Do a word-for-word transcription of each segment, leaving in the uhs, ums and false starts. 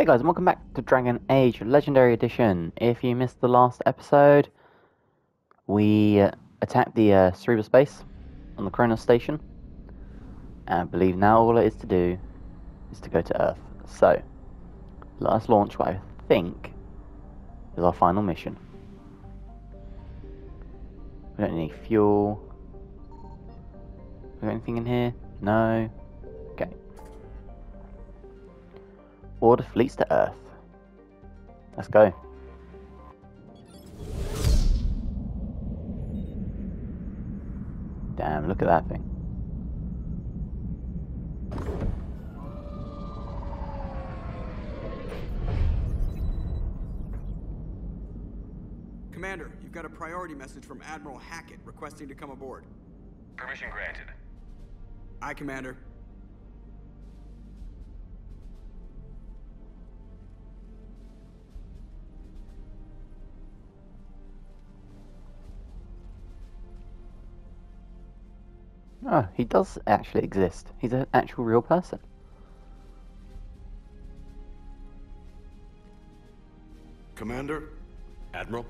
Hey guys, and welcome back to Dragon Age Legendary Edition. If you missed the last episode, we uh, attacked the uh, Cerebus Base on the Kronos Station. And I believe now all it is to do is to go to Earth. So, let us launch what I think is our final mission. We don't need any fuel. We got anything in here? No. Order fleets to Earth. Let's go. Damn, look at that thing. Commander, you've got a priority message from Admiral Hackett requesting to come aboard. Permission granted. Aye, Commander. Oh, he does actually exist. He's an actual real person. Commander? Admiral?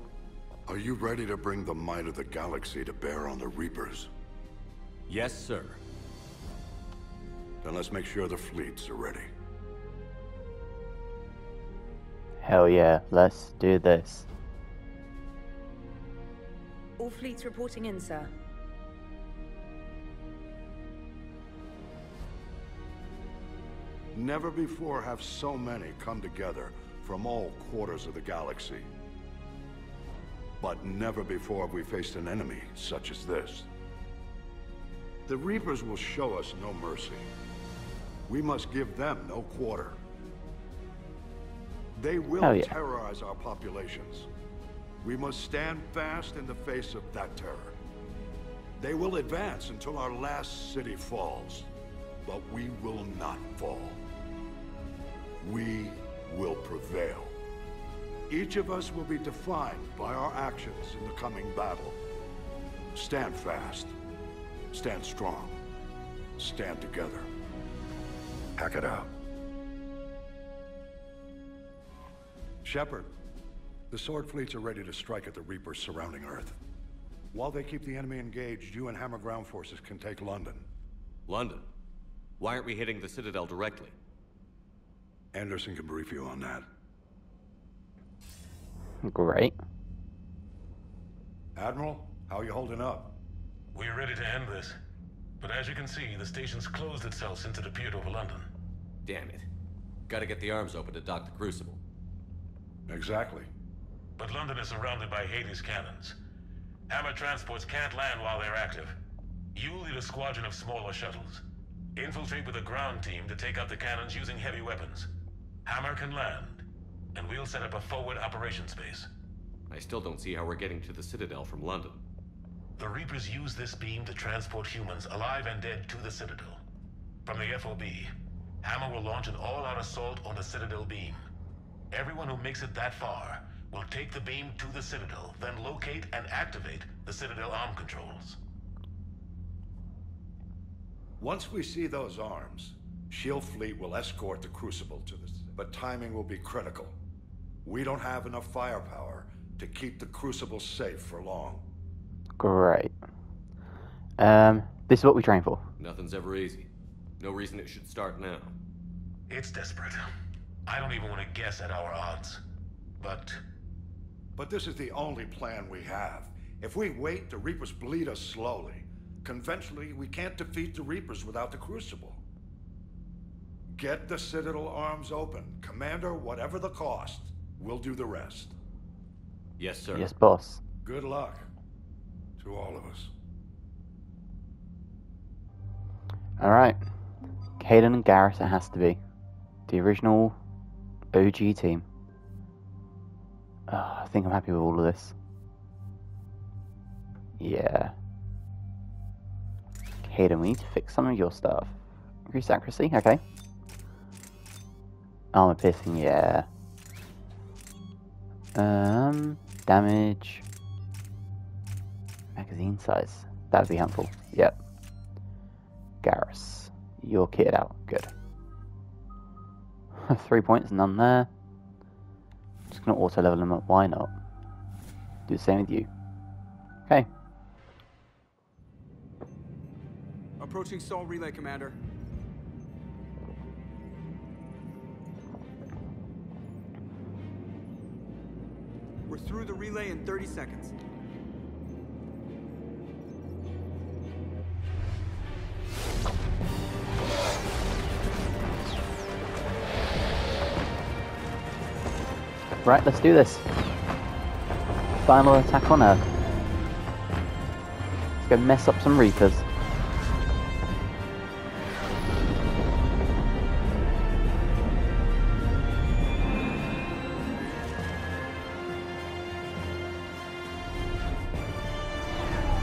Are you ready to bring the might of the galaxy to bear on the Reapers? Yes, sir. Then let's make sure the fleets are ready. Hell yeah, let's do this. All fleets reporting in, sir. Never before have so many come together from all quarters of the galaxy. But never before have we faced an enemy such as this. The Reapers will show us no mercy. We must give them no quarter. They will oh, yeah. terrorize our populations. We must stand fast in the face of that terror. They will advance until our last city falls. But we will not fall. We will prevail. Each of us will be defined by our actions in the coming battle. Stand fast. Stand strong. Stand together. Hack it out. Shepard, the Sword Fleets are ready to strike at the Reapers surrounding Earth. While they keep the enemy engaged, you and Hammer ground forces can take London. London? Why aren't we hitting the Citadel directly? Anderson can brief you on that. Great. Admiral, how are you holding up? We're ready to end this. But as you can see, the station's closed itself since it appeared over London. Damn it. Gotta get the arms open to dock the Crucible. Exactly. But London is surrounded by Hades cannons. Hammer transports can't land while they're active. You lead a squadron of smaller shuttles. Infiltrate with a ground team to take out the cannons using heavy weapons. Hammer can land, and we'll set up a forward operations base. I still don't see how we're getting to the Citadel from London. The Reapers use this beam to transport humans, alive and dead, to the Citadel. From the F O B, Hammer will launch an all-out assault on the Citadel beam. Everyone who makes it that far will take the beam to the Citadel, then locate and activate the Citadel arm controls. Once we see those arms, Shield Fleet will escort the Crucible to this, but timing will be critical. We don't have enough firepower to keep the Crucible safe for long. Great. Um, this is what we train for. Nothing's ever easy. No reason it should start now. It's desperate. I don't even want to guess at our odds. But... But this is the only plan we have. If we wait, the Reapers bleed us slowly. Conventionally, we can't defeat the Reapers without the Crucible. Get the Citadel arms open. Commander, whatever the cost, we'll do the rest. Yes, sir. Yes, boss. Good luck to all of us. Alright. Caden and Garrus, it has to be. The original O G team. Oh, I think I'm happy with all of this. Yeah. Hayden, we need to fix some of your stuff. Increase accuracy, okay. Armor piercing, yeah. Um, damage. Magazine size. That'd be helpful, yep. Garrus, you're kitted out, good. Three points, none there. I'm just going to auto level them up. Why not? Do the same with you. Okay. Approaching Sol Relay, Commander. We're through the relay in thirty seconds. Right, let's do this. Final attack on Earth. Let's go mess up some Reapers.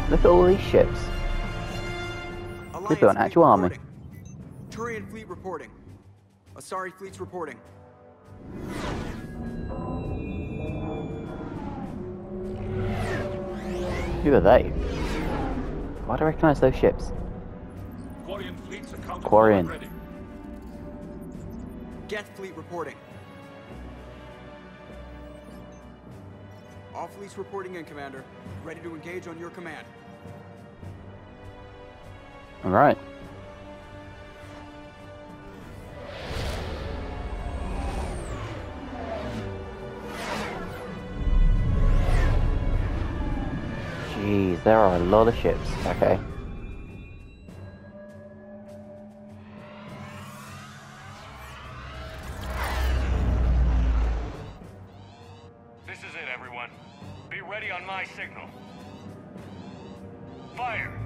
Look at all these ships. Alliance. We've got an actual army. Turian fleet reporting. Asari fleets reporting. Who are they? Why do I recognize those ships? Quarian fleets are Quarian. Geth fleet reporting. All fleets reporting in, Commander. Ready to engage on your command. All right. Jeez, there are a lot of ships. Okay. This is it, everyone. Be ready on my signal. Fire!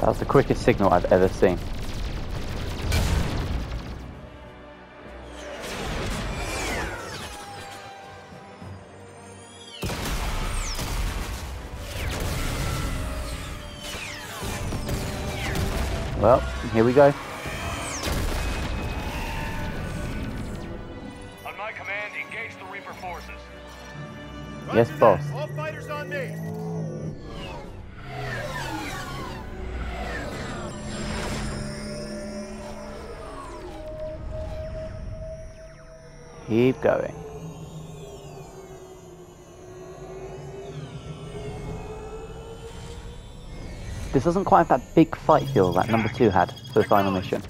That was the quickest signal I've ever seen. Well, here we go. On my command, engage the Reaper forces. Yes, boss. All fighters on me. Keep going. This doesn't quite have that big fight feel that number two had for the final mission.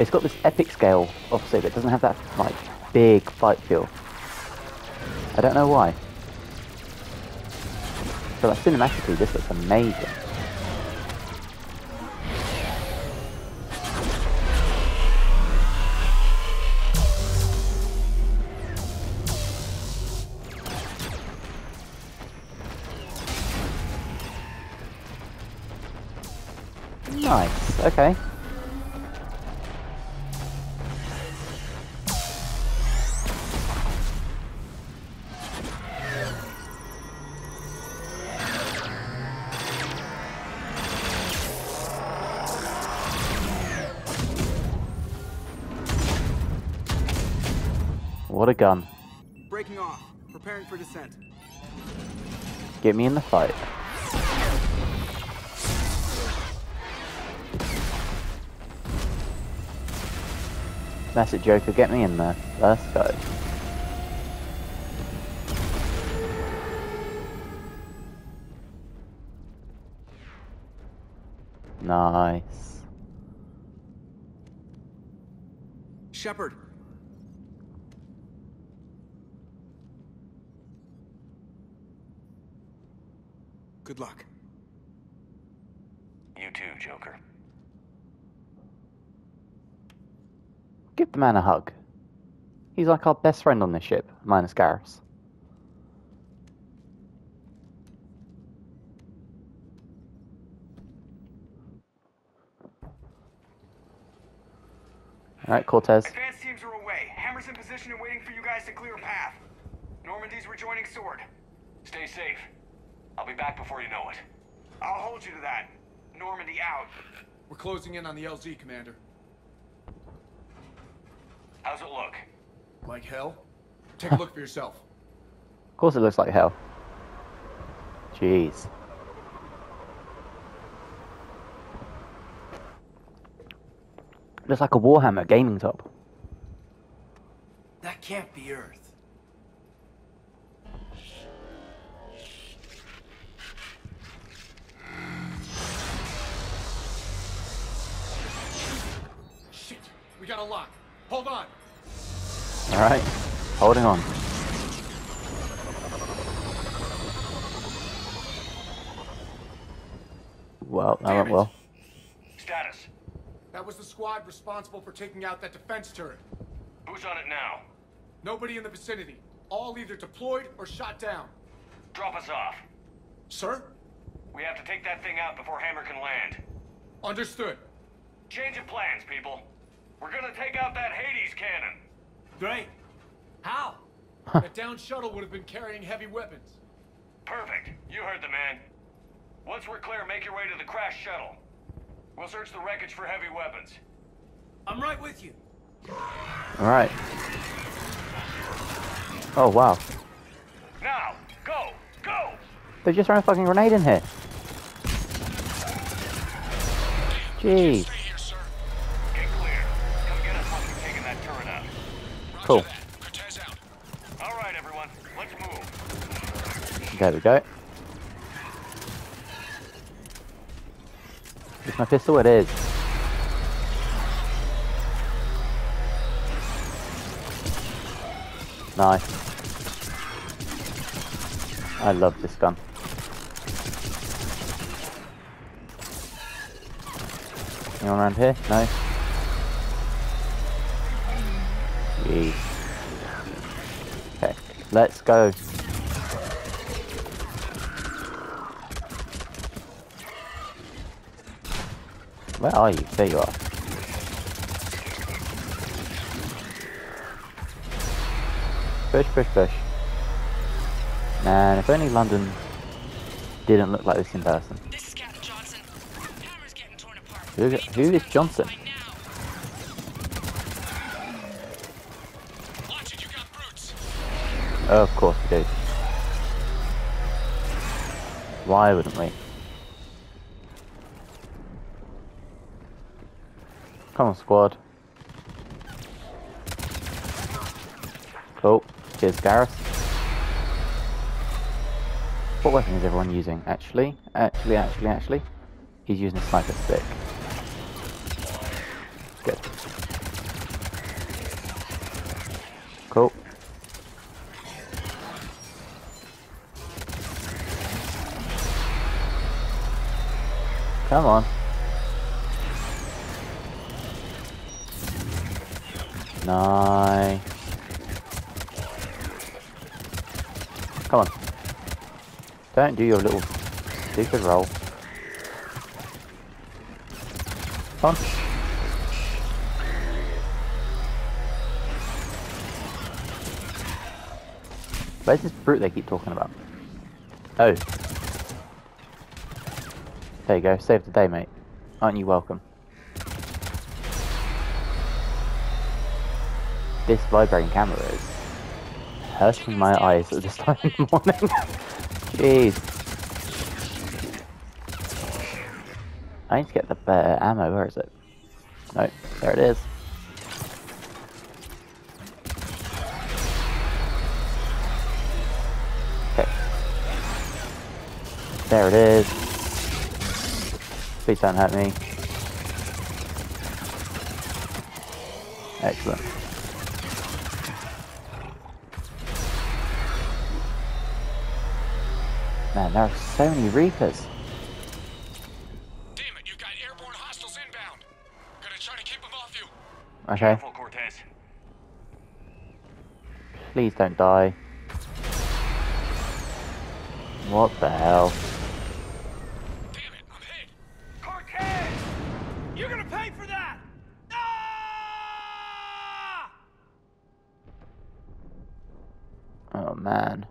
It's got this epic scale, obviously, but it doesn't have that like big fight feel. I don't know why. But like, cinematically, this looks amazing. Nice, okay. What a gun. Breaking off, preparing for descent. Get me in the fight. That's it, Joker, get me in there. Let's go. Nice. Shepard. Good luck. You too, Joker. Give the man a hug. He's like our best friend on this ship, minus Garrus. Alright, Cortez. Advanced teams are away. Hammer's in position and waiting for you guys to clear a path. Normandy's rejoining Sword. Stay safe. I'll be back before you know it. I'll hold you to that. Normandy out. We're closing in on the L Z, Commander. How's it look? Like hell? Take a look for yourself. Of course it looks like hell. Jeez. Just like a Warhammer gaming top. That can't be Earth. Shit, we got a lock. Hold on. All right, holding on. Well, that went well. Status. That was the squad responsible for taking out that defense turret. Who's on it now? Nobody in the vicinity. All either deployed or shot down. Drop us off. Sir? We have to take that thing out before Hammer can land. Understood. Change of plans, people. We're gonna take out that Hades cannon. Great. How? That downed shuttle would have been carrying heavy weapons. Perfect. You heard the man. Once we're clear, make your way to the crash shuttle. We'll search the wreckage for heavy weapons. I'm right with you. All right. Oh, wow. Now, go, go! They just ran a fucking grenade in here. Jeez. Cool. All right, everyone. Let's move. There we go. It's my pistol. It is. Nice. I love this gun. Anyone around here? No. Okay, let's go. Where are you? There you are. Push, push, push. Man, if only London didn't look like this in person. This is Captain Johnson. Hammer's getting torn apart. Who, who is Johnson? Of course we do. Why wouldn't we? Come on, squad. Cool. Cheers, Garrus. What weapon is everyone using? Actually, actually, actually, actually. He's using a sniper stick. Good. Cool. Come on. Nice. Come on. Don't do your little stupid roll. Come on. Where's this brute they keep talking about? Oh. There you go, save the day, mate. Aren't you welcome? This vibrating camera is hurting my eyes at this time in the morning. Jeez. I need to get the better ammo, where is it? No, there it is. Okay. There it is. Please don't hurt me. Excellent. Man, there are so many Reapers. Damn it, you've got airborne hostiles inbound. I'm gonna try to keep them off you. Okay. Careful, Cortez. Please don't die. What the hell? Man.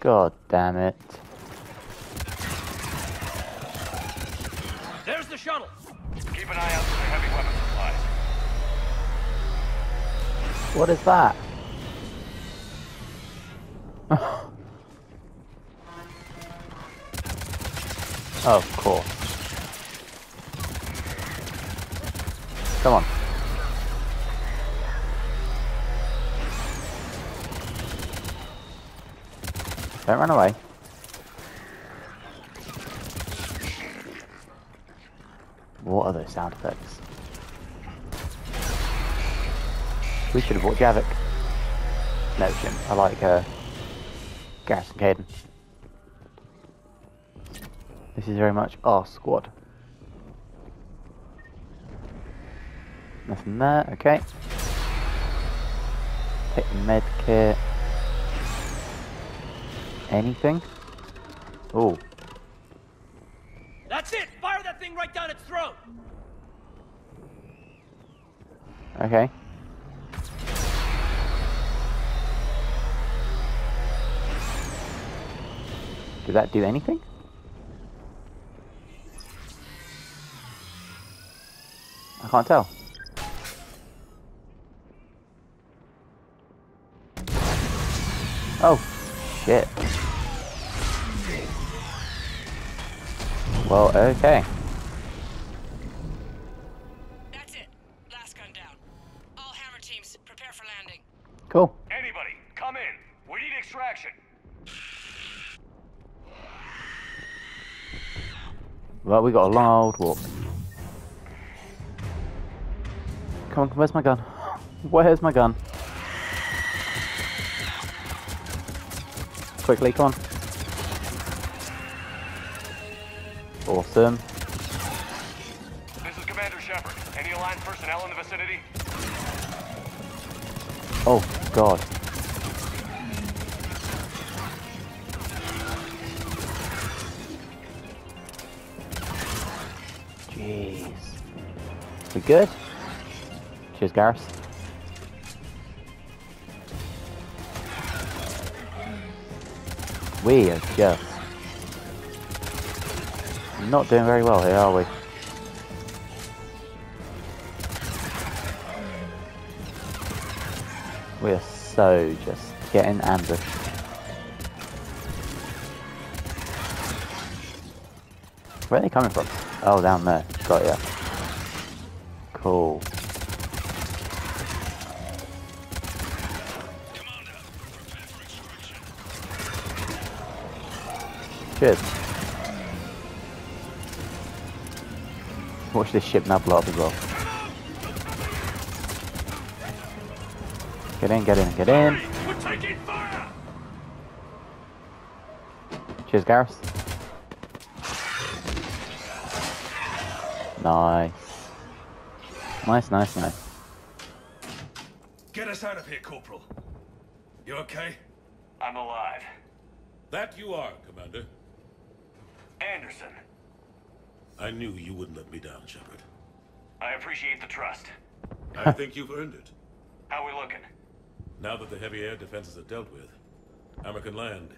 God damn it. There's the shuttle. Keep an eye out for the heavy weapon supplies. What is that? Of course. Come on. Don't run away. What are those sound effects? We should have bought Javik. No, Jim. I like uh, Garrus and Caden. This is very much our squad. Nothing there, okay. Take the med kit. Anything? Oh. That's it! Fire that thing right down its throat! Okay. Did that do anything? I can't tell. Oh, shit. Well, okay. That's it. Last gun down. All Hammer teams, prepare for landing. Cool. Anybody, come in. We need extraction. Well, we got a long old walk. Come on, where's my gun? Where's my gun? Quickly, come on. Awesome. This is Commander Shepard. Any aligned personnel in the vicinity? Oh, God. Jeez. We good? Cheers, Garrus. We are just not doing very well here, are we? We are so just getting ambushed. Where are they coming from? Oh, down there. Got ya. Cool. Good. Watch this ship now blow up as well. Get in, get in, get in. We're taking fire. Cheers, Garrus. Nice. Nice, nice, nice. Get us out of here, Corporal. You okay? I'm alive. That you are, Commander. Anderson. I knew you wouldn't let me down, Shepard. I appreciate the trust. I think you've earned it. How we looking? Now that the heavy air defenses are dealt with, Hammer can land.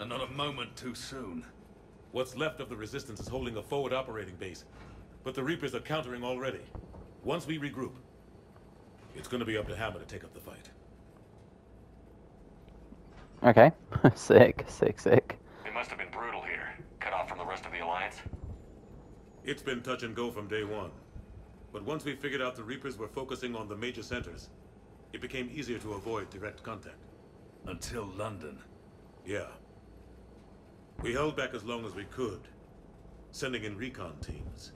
And not a moment too soon. What's left of the Resistance is holding a forward operating base, but the Reapers are countering already. Once we regroup, it's going to be up to Hammer to take up the fight. Okay. Sick, sick, sick. It must have been brutal here. Cut off from the rest of the Alliance. It's been touch and go from day one. But once we figured out the Reapers were focusing on the major centers, it became easier to avoid direct contact. Until London. Yeah. We held back as long as we could, sending in recon teams.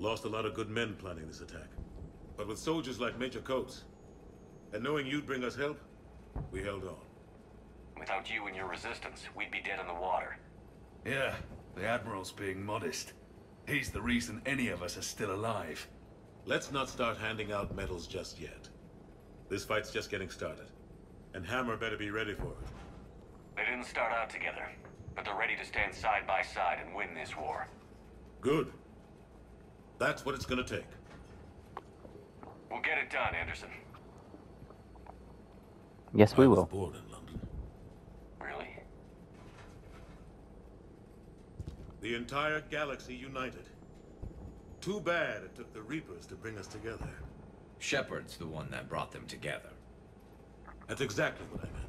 Lost a lot of good men planning this attack. But with soldiers like Major Coates, and knowing you'd bring us help, we held on. Without you and your resistance, we'd be dead in the water. Yeah, the Admiral's being modest. He's the reason any of us are still alive. Let's not start handing out medals just yet. This fight's just getting started. And Hammer better be ready for it. They didn't start out together, but they're ready to stand side by side and win this war. Good. That's what it's gonna take. We'll get it done, Anderson. Yes, we will. The entire galaxy united. Too bad it took the Reapers to bring us together. Shepard's the one that brought them together. That's exactly what I meant.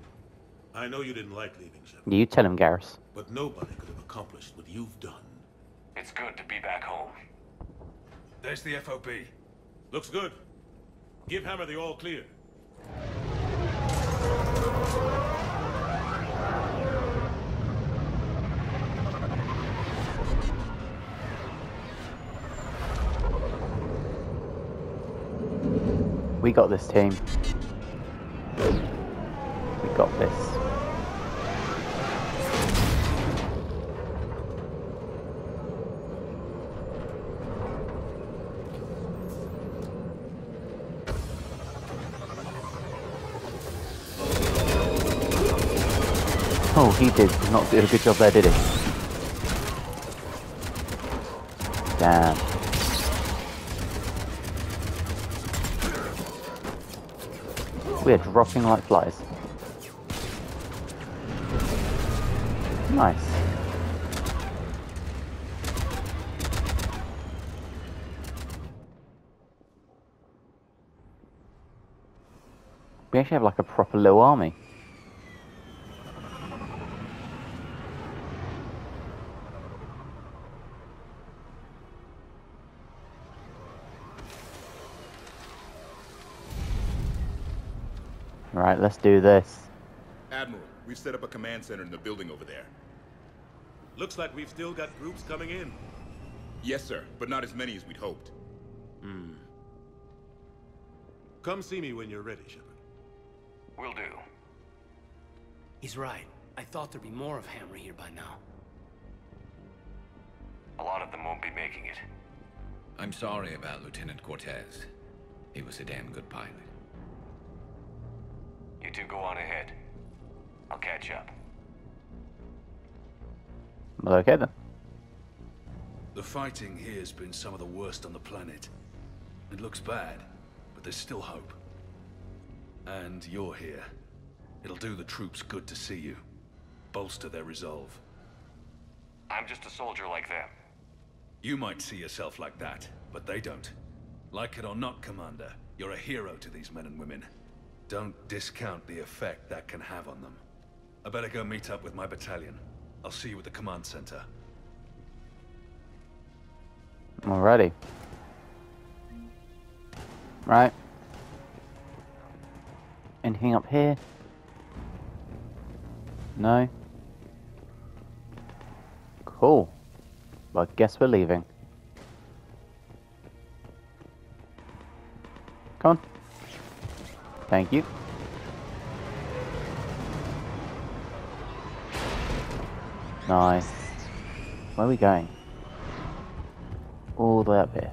I know you didn't like leaving Shepard. You tell him, Garrus. But nobody could have accomplished what you've done. It's good to be back home. There's the F O B. Looks good. Give Hammer the all clear. We got this, team. We got this. Oh, he did not do a good job there, did he? Damn. We're dropping like flies. Nice. We actually have like a proper little army. Right, let's do this. Admiral, we've set up a command center in the building over there. Looks like we've still got groups coming in. Yes, sir, but not as many as we'd hoped. Hmm. Come see me when you're ready, Shepard. Will do. He's right. I thought there'd be more of Hammer here by now. A lot of them won't be making it. I'm sorry about Lieutenant Cortez. He was a damn good pilot. You two go on ahead. I'll catch up. Well, okay then. The fighting here's been some of the worst on the planet. It looks bad, but there's still hope. And you're here. It'll do the troops good to see you. Bolster their resolve. I'm just a soldier like them. You might see yourself like that, but they don't. Like it or not, Commander, you're a hero to these men and women. Don't discount the effect that can have on them. I better go meet up with my battalion. I'll see you at the command center. Alrighty. Right. Anything up here? No. Cool. Well, I guess we're leaving. Come on. Thank you. Nice. Where are we going? All the way up here.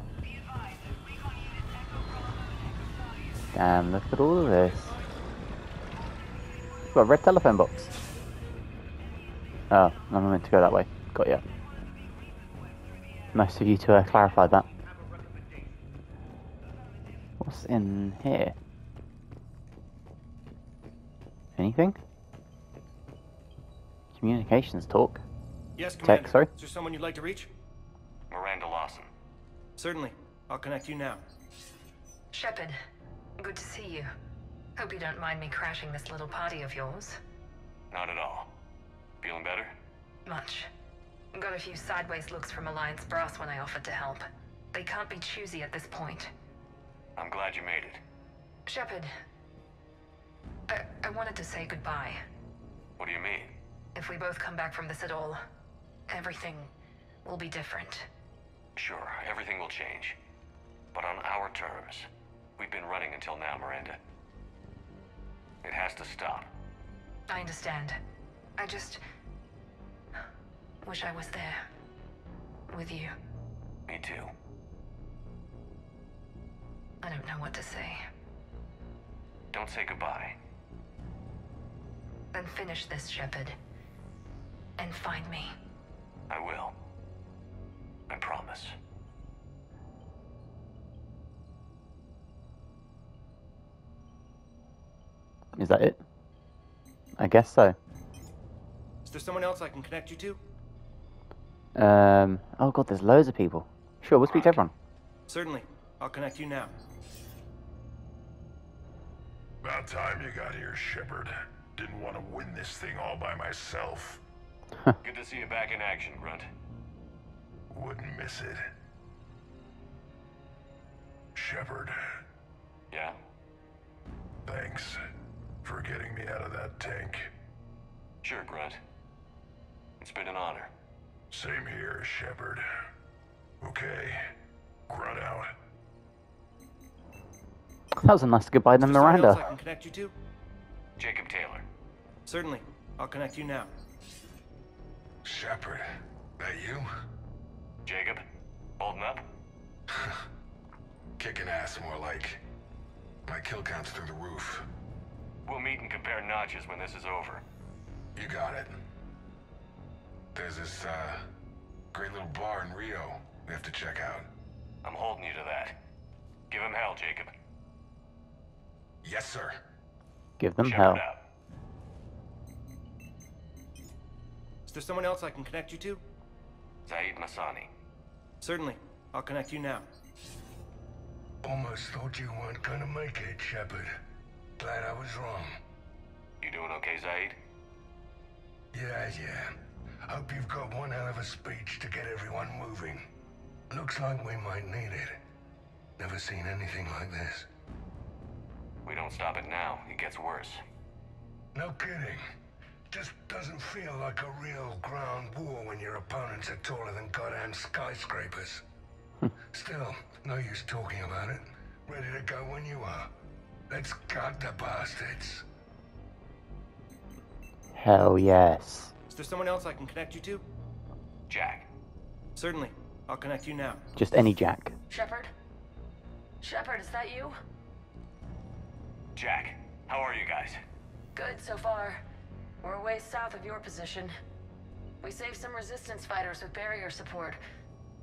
Damn, look at all of this. We've got a red telephone box. Oh, I meant to go that way. Got ya. Nice of you to uh, clarify that. What's in here? Anything? Communications talk. Yes, Commander. Tech, sorry. Is there someone you'd like to reach? Miranda Lawson. Certainly. I'll connect you now. Shepard, good to see you. Hope you don't mind me crashing this little party of yours. Not at all. Feeling better? Much. Got a few sideways looks from Alliance brass when I offered to help. They can't be choosy at this point. I'm glad you made it. Shepard. I, I wanted to say goodbye. What do you mean? If we both come back from this at all, everything will be different. Sure, everything will change. But on our terms. We've been running until now, Miranda. It has to stop. I understand. I just wish I was there. With you. Me too. I don't know what to say. Don't say goodbye. Then finish this, Shepard. And find me. I will. I promise. Is that it? I guess so. Is there someone else I can connect you to? Um, oh god, there's loads of people. Sure, we'll speak to everyone. Certainly. I'll connect you now. About time you got here, Shepard. Didn't want to win this thing all by myself. Good to see you back in action, Grunt. Wouldn't miss it. Shepard. Yeah? Thanks for getting me out of that tank. Sure, Grunt. It's been an honor. Same here, Shepard. Okay, Grunt out. That was a nice goodbye to Miranda. I can connect you to? Jacob Taylor. Certainly. I'll connect you now. Shepard, that you? Jacob, holding up? Kicking ass, more like. My kill count's through the roof. We'll meet and compare notches when this is over. You got it. There's this, uh, great little bar in Rio we have to check out. I'm holding you to that. Give him hell, Jacob. Yes, sir. Give them hell. Is there someone else I can connect you to? Zaid Masani. Certainly. I'll connect you now. Almost thought you weren't gonna make it, Shepard. Glad I was wrong. You doing okay, Zaid? Yeah, yeah. Hope you've got one hell of a speech to get everyone moving. Looks like we might need it. Never seen anything like this. We don't stop it now, it gets worse. No kidding. Just doesn't feel like a real ground war when your opponents are taller than goddamn skyscrapers. Still, no use talking about it. Ready to go when you are. Let's guard the bastards. Hell yes. Is there someone else I can connect you to? Jack. Certainly. I'll connect you now. Just any Jack. Shepard? Shepard, is that you? Jack, how are you guys? Good so far. We're way south of your position. We saved some resistance fighters with barrier support.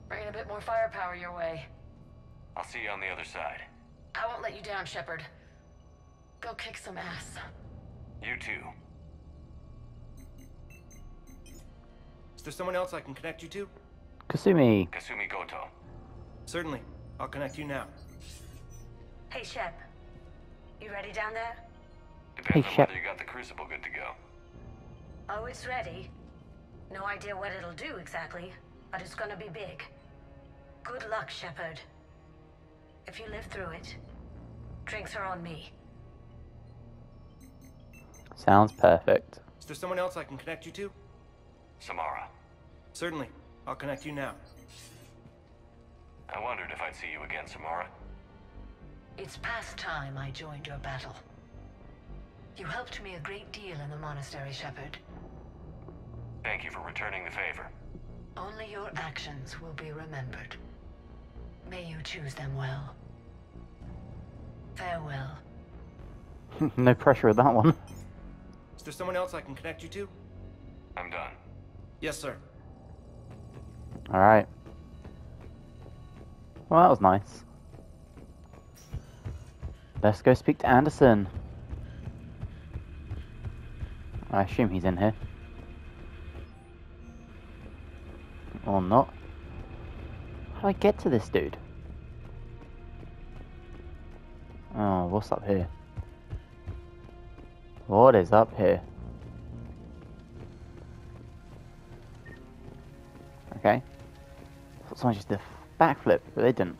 Bringing a bit more firepower your way. I'll see you on the other side. I won't let you down, Shepard. Go kick some ass. You too. Is there someone else I can connect you to? Kasumi. Kasumi Goto. Certainly. I'll connect you now. Hey, Shep. You ready down there? Depends hey, on whether you got the Crucible good to go. Oh, it's ready. No idea what it'll do exactly, but it's gonna be big. Good luck, Shepard. If you live through it, drinks are on me. Sounds perfect. Is there someone else I can connect you to? Samara. Certainly. I'll connect you now. I wondered if I'd see you again, Samara. It's past time I joined your battle. You helped me a great deal in the monastery, Shepard. Thank you for returning the favor. Only your actions will be remembered. May you choose them well. Farewell. No pressure with that one. Is there someone else I can connect you to? I'm done. Yes, sir. Alright. Well, that was nice. Let's go speak to Anderson. I assume he's in here. Or not. How do I get to this dude? Oh, what's up here? What is up here? Okay. I thought someone just did a backflip, but they didn't.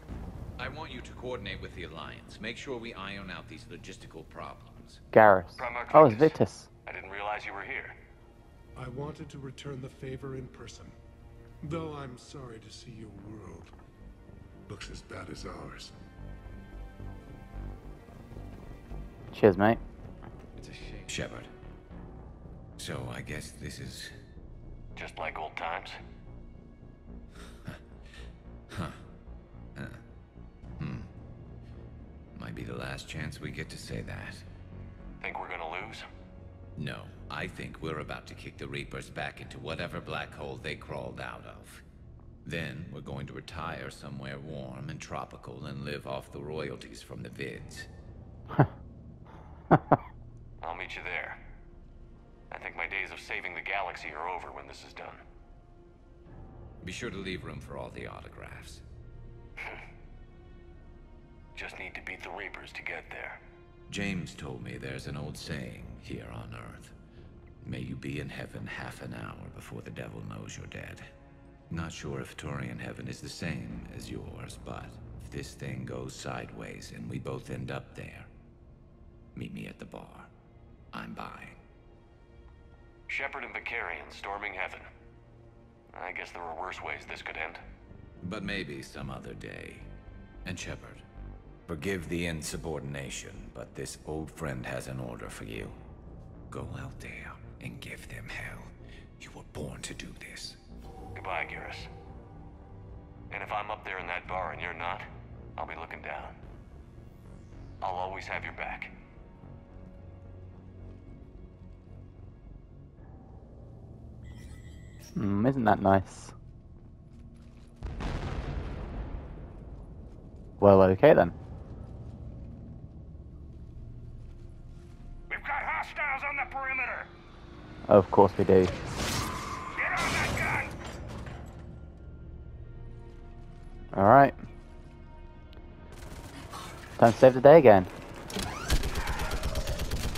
I want you to coordinate with the Alliance. Make sure we iron out these logistical problems. Garrus. Oh, it's Vitus. I didn't realize you were here. I wanted to return the favor in person. Though I'm sorry to see your world looks as bad as ours. Cheers, mate. It's a shame. Shepard. So I guess this is... just like old times? Huh. Huh. Hmm. Might be the last chance we get to say that. Think we're gonna lose? No, I think we're about to kick the Reapers back into whatever black hole they crawled out of. Then we're going to retire somewhere warm and tropical and live off the royalties from the vids. I'll meet you there. I think my days of saving the galaxy are over when this is done. Be sure to leave room for all the autographs. Just need to beat the Reapers to get there. James told me there's an old saying here on Earth. May you be in heaven half an hour before the devil knows you're dead. Not sure if Turian heaven is the same as yours, but If this thing goes sideways and we both end up there, meet me at the bar. I'm buying. Shepard and Vicarian storming heaven. I guess there were worse ways this could end. But maybe some other day. And Shepard, forgive the insubordination, but this old friend has an order for you. Go out there and give them hell. You were born to do this. Goodbye, Garrus. And if I'm up there in that bar and you're not, I'll be looking down. I'll always have your back. Hmm, isn't that nice? Well, okay then. We've got hostiles on the perimeter! Of course we do. Alright. Time to save the day again.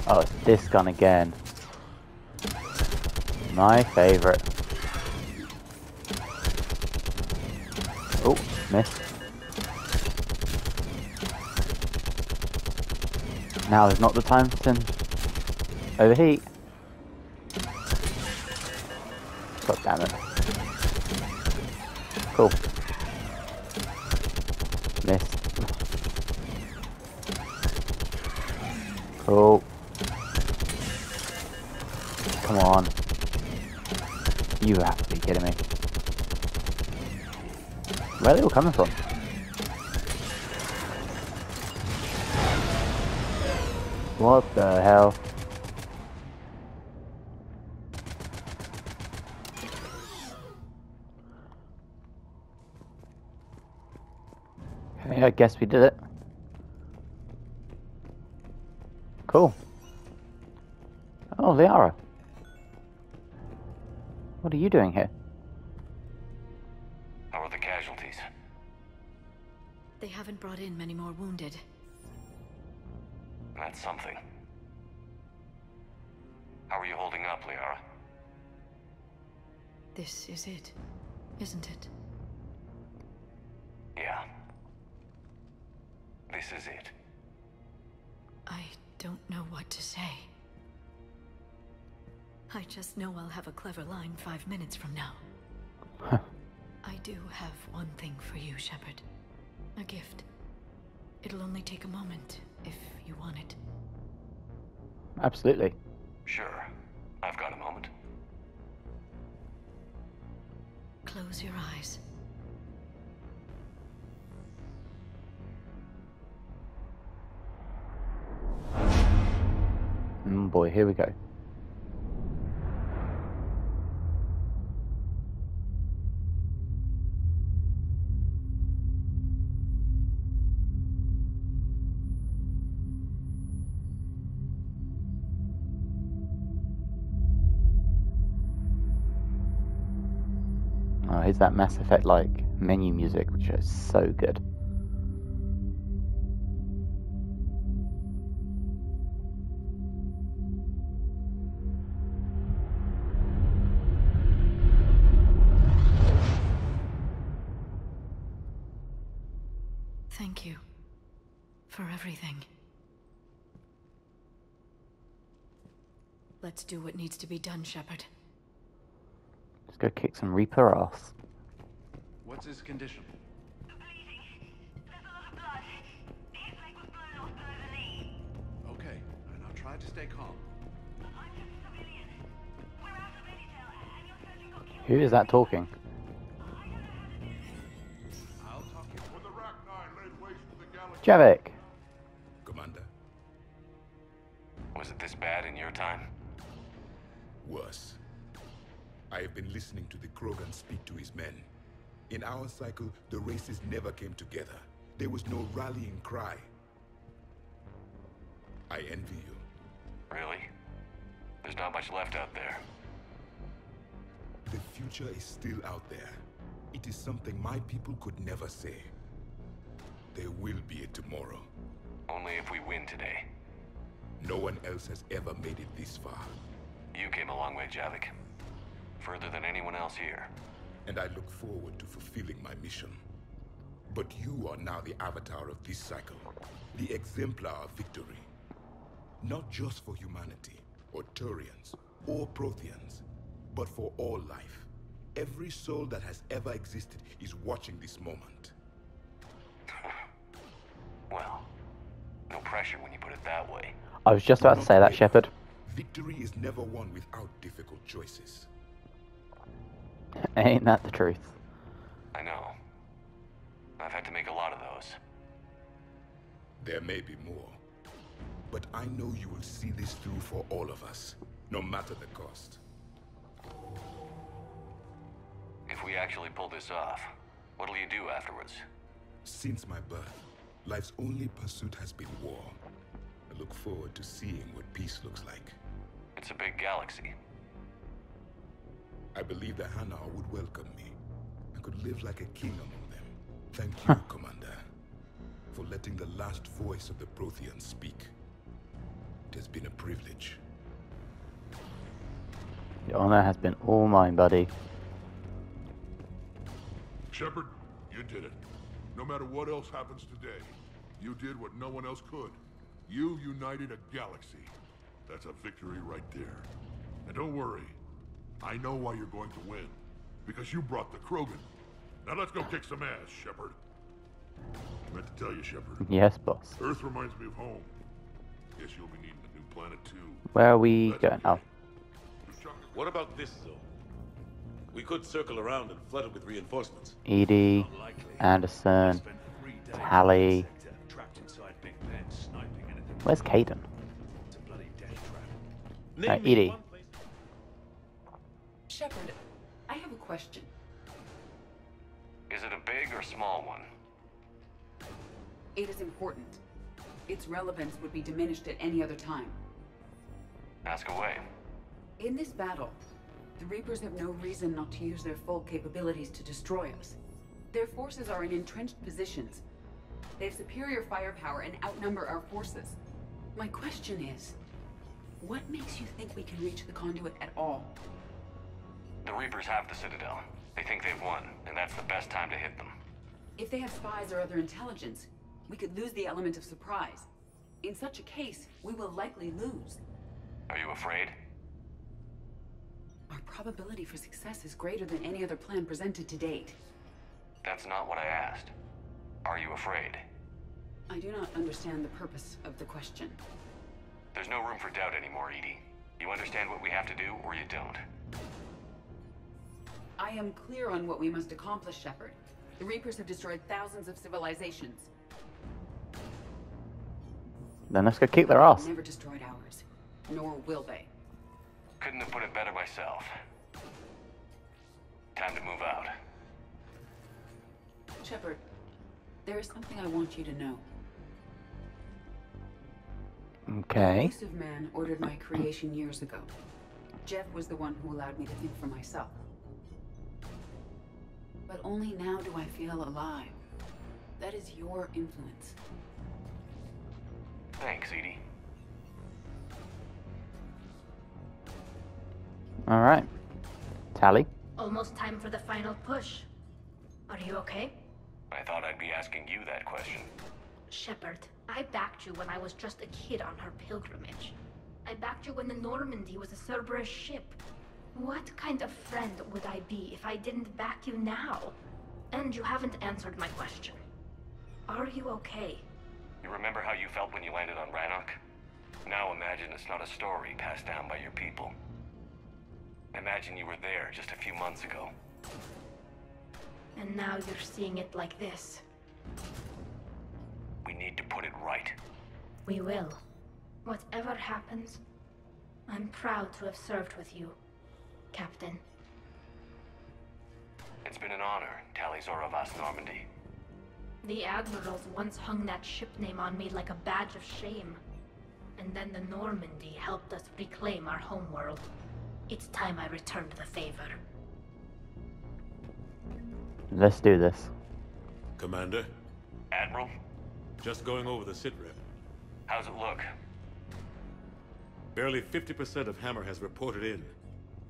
Oh, it's this gun again. My favourite. Oh, missed. Now is not the time to overheat. God damn it. Cool. Missed. Cool. Come on. You have to be kidding me. Where are they all coming from? What the hell? I guess we did it. Cool. Oh, Liara. What are you doing here? How are the casualties? They haven't brought in many more wounded. That's something. How are you holding up, Liara? This is it, isn't it? Yeah. This is it. I don't know what to say. I just know I'll have a clever line five minutes from now. Huh. I do have one thing for you, Shepard. A gift. It'll only take a moment, if you want it. Absolutely. Sure. I've got a moment. Close your eyes. Mm, boy, here we go. Oh, here's that Mass Effect like menu music, which is so good. Thank you for everything. Let's do what needs to be done, Shepard. Let's go kick some Reaper ass. What's his condition? Bleeding. There's a lot of blood. His leg was blown off below the knee. Okay, and I'll try to stay calm. I'm just a civilian. We're out of Citadel, and your surgeon got killed. Who is that talking? Javik. Commander. Was it this bad in your time? Worse. I have been listening to the Krogan speak to his men. In our cycle, the races never came together. There was no rallying cry. I envy you. Really? There's not much left out there. The future is still out there. It is something my people could never say. There will be a tomorrow. Only if we win today. No one else has ever made it this far. You came a long way, Javik. Further than anyone else here. And I look forward to fulfilling my mission. But you are now the avatar of this cycle, the exemplar of victory. Not just for humanity, or Turians, or Protheans, but for all life. Every soul that has ever existed is watching this moment. Well, no pressure when you put it that way. I was just about to say that, Shepard. Victory is never won without difficult choices. Ain't that the truth? I know. I've had to make a lot of those. There may be more. But I know you will see this through for all of us, no matter the cost. If we actually pull this off, what'll you do afterwards? Since my birth, life's only pursuit has been war. I look forward to seeing what peace looks like. It's a big galaxy. I believe the Hanar would welcome me. I could live like a king among them. Thank you, Commander, for letting the last voice of the Protheans speak. It has been a privilege. The honor has been all mine, buddy. Shepard, you did it. No matter what else happens today, you did what no one else could. You united a galaxy. That's a victory right there. And don't worry, I know why you're going to win. Because you brought the Krogan. Now let's go kick some ass, Shepard. I meant to tell you, Shepard. Yes, boss. Earth reminds me of home. Guess you'll be needing a new planet too. Where are we That's going? Oh. What about this zone? We could circle around and flood it with reinforcements. Edie, Anderson, Tali. Where's Caden? Uh, Edie. Shepard, I have a question. Is it a big or small one? It is important. Its relevance would be diminished at any other time. Ask away. In this battle, the Reapers have no reason not to use their full capabilities to destroy us. Their forces are in entrenched positions. They have superior firepower and outnumber our forces. My question is, what makes you think we can reach the conduit at all? The Reapers have the Citadel. They think they've won, and that's the best time to hit them. If they have spies or other intelligence, we could lose the element of surprise. In such a case, we will likely lose. Are you afraid? Our probability for success is greater than any other plan presented to date. That's not what I asked. Are you afraid? I do not understand the purpose of the question. There's no room for doubt anymore, Edie. You understand what we have to do, or you don't. I am clear on what we must accomplish, Shepard. The Reapers have destroyed thousands of civilizations. Then let's go kick their ass. Never destroyed ours, nor will they. Couldn't have put it better myself. Time to move out. Shepard, there is something I want you to know. Okay. A elusive man ordered my creation years ago. Jeff was the one who allowed me to think for myself. But only now do I feel alive. That is your influence. Thanks, Edie. All right. Tali? Almost time for the final push. Are you okay? I thought I'd be asking you that question. Shepard, I backed you when I was just a kid on her pilgrimage. I backed you when the Normandy was a Cerberus ship. What kind of friend would I be if I didn't back you now? And you haven't answered my question. Are you okay? You remember how you felt when you landed on Rannoch? Now imagine it's not a story passed down by your people. Imagine you were there just a few months ago. And now you're seeing it like this. We need to put it right. We will. Whatever happens, I'm proud to have served with you, Captain. It's been an honor, Tali Zoravas Normandy. The Admirals once hung that ship name on me like a badge of shame. And then the Normandy helped us reclaim our homeworld. It's time I returned the favor. Let's do this. Commander? Admiral? Just going over the sitrep. How's it look? Barely fifty percent of Hammer has reported in.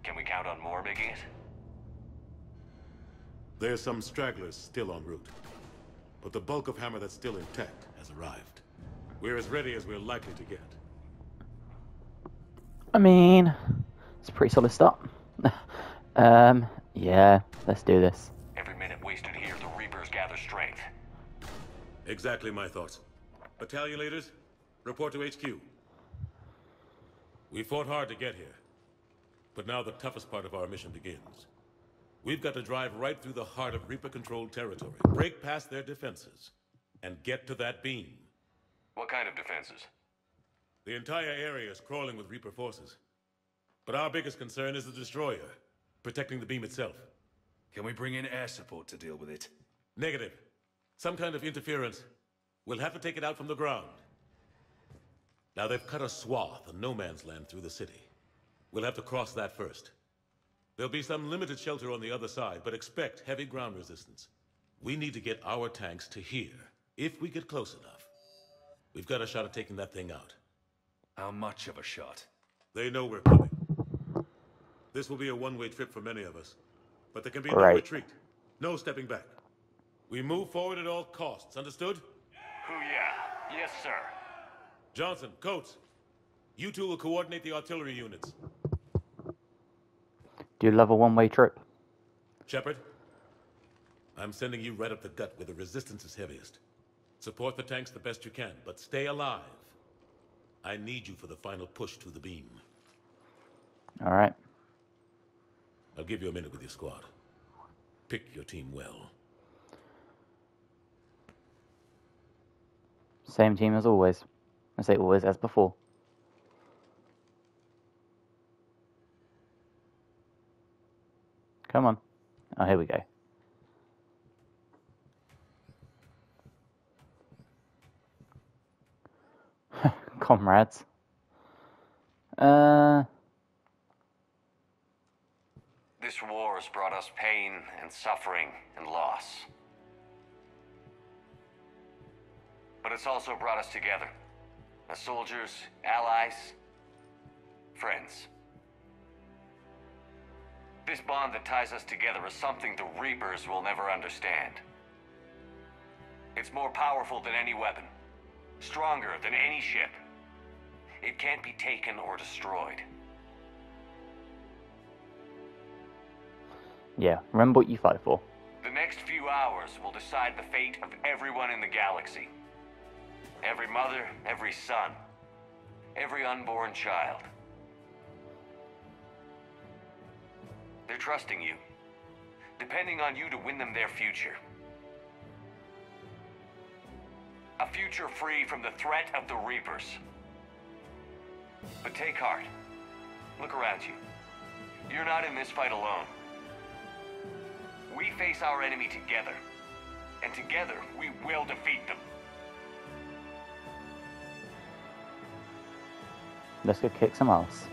Can we count on more making it? There's some stragglers still en route. but the bulk of Hammer that's still intact has arrived. We're as ready as we're likely to get. I mean, it's a pretty solid start. um, yeah, let's do this. Every minute wasted here, the Reapers gather strength. Exactly my thoughts. Battalion leaders, report to H Q. We fought hard to get here, but now the toughest part of our mission begins. We've got to drive right through the heart of Reaper-controlled territory, break past their defenses, and get to that beam. What kind of defenses? The entire area is crawling with Reaper forces. But our biggest concern is the destroyer, protecting the beam itself. Can we bring in air support to deal with it? Negative. Some kind of interference. We'll have to take it out from the ground. Now they've cut a swath of no man's land through the city. We'll have to cross that first. There'll be some limited shelter on the other side, but expect heavy ground resistance. We need to get our tanks to here, if we get close enough. We've got a shot at taking that thing out. How much of a shot? They know we're coming. This will be a one-way trip for many of us. But there can be no retreat. No stepping back. We move forward at all costs, understood? Oh yeah. Yes, sir. Johnson, Coates, you two will coordinate the artillery units. Do you love a one-way trip? Shepard, I'm sending you right up the gut where the resistance is heaviest. Support the tanks the best you can, but stay alive. I need you for the final push to the beam. All right. I'll give you a minute with your squad. Pick your team well. Same team as always. I say always as before. Come on. Oh, here we go. Comrades. Uh... This war has brought us pain and suffering and loss. But it's also brought us together. As soldiers, allies, friends. This bond that ties us together is something the Reapers will never understand. It's more powerful than any weapon. Stronger than any ship. It can't be taken or destroyed. Yeah, remember what you fight for. The next few hours will decide the fate of everyone in the galaxy. Every mother, every son, every unborn child. They're trusting you, depending on you to win them their future. A future free from the threat of the Reapers. But take heart. Look around you. You're not in this fight alone. We face our enemy together, and together we will defeat them. Let's go kick some ass.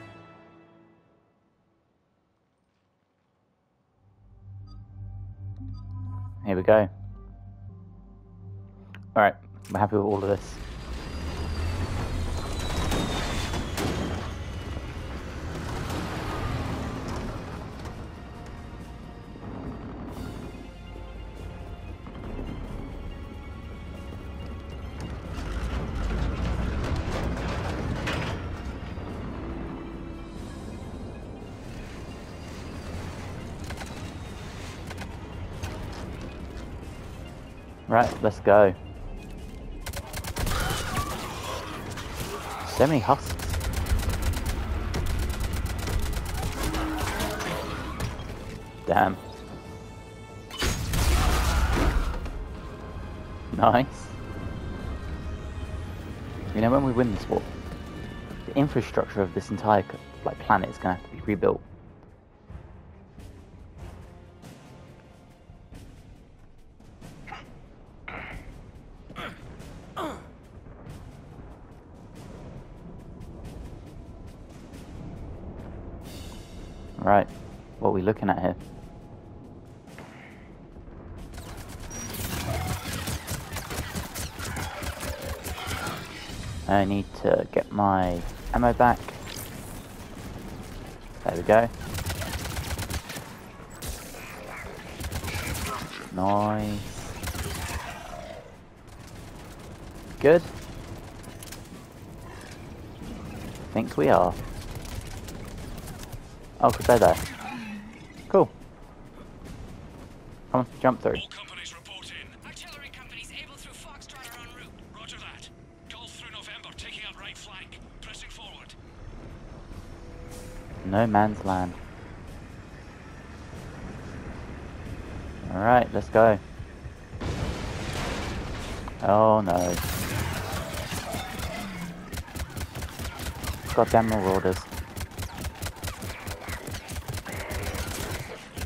Here we go. Alright, I'm happy with all of this. Right, let's go. So many husks. Damn. Nice. You know, when we win this war, the infrastructure of this entire like planet is going to have to be rebuilt. Right, what are we looking at here? I need to get my ammo back. There we go. Nice. Good. I think we are. Oh, because they're there. Cool. Come on, jump through. All companies report in. Artillery companies able through Foxtrot are en route. Roger that. Golf through November, taking up right flank. Pressing forward. No man's land. Alright, let's go. Oh no. Goddamn marauders.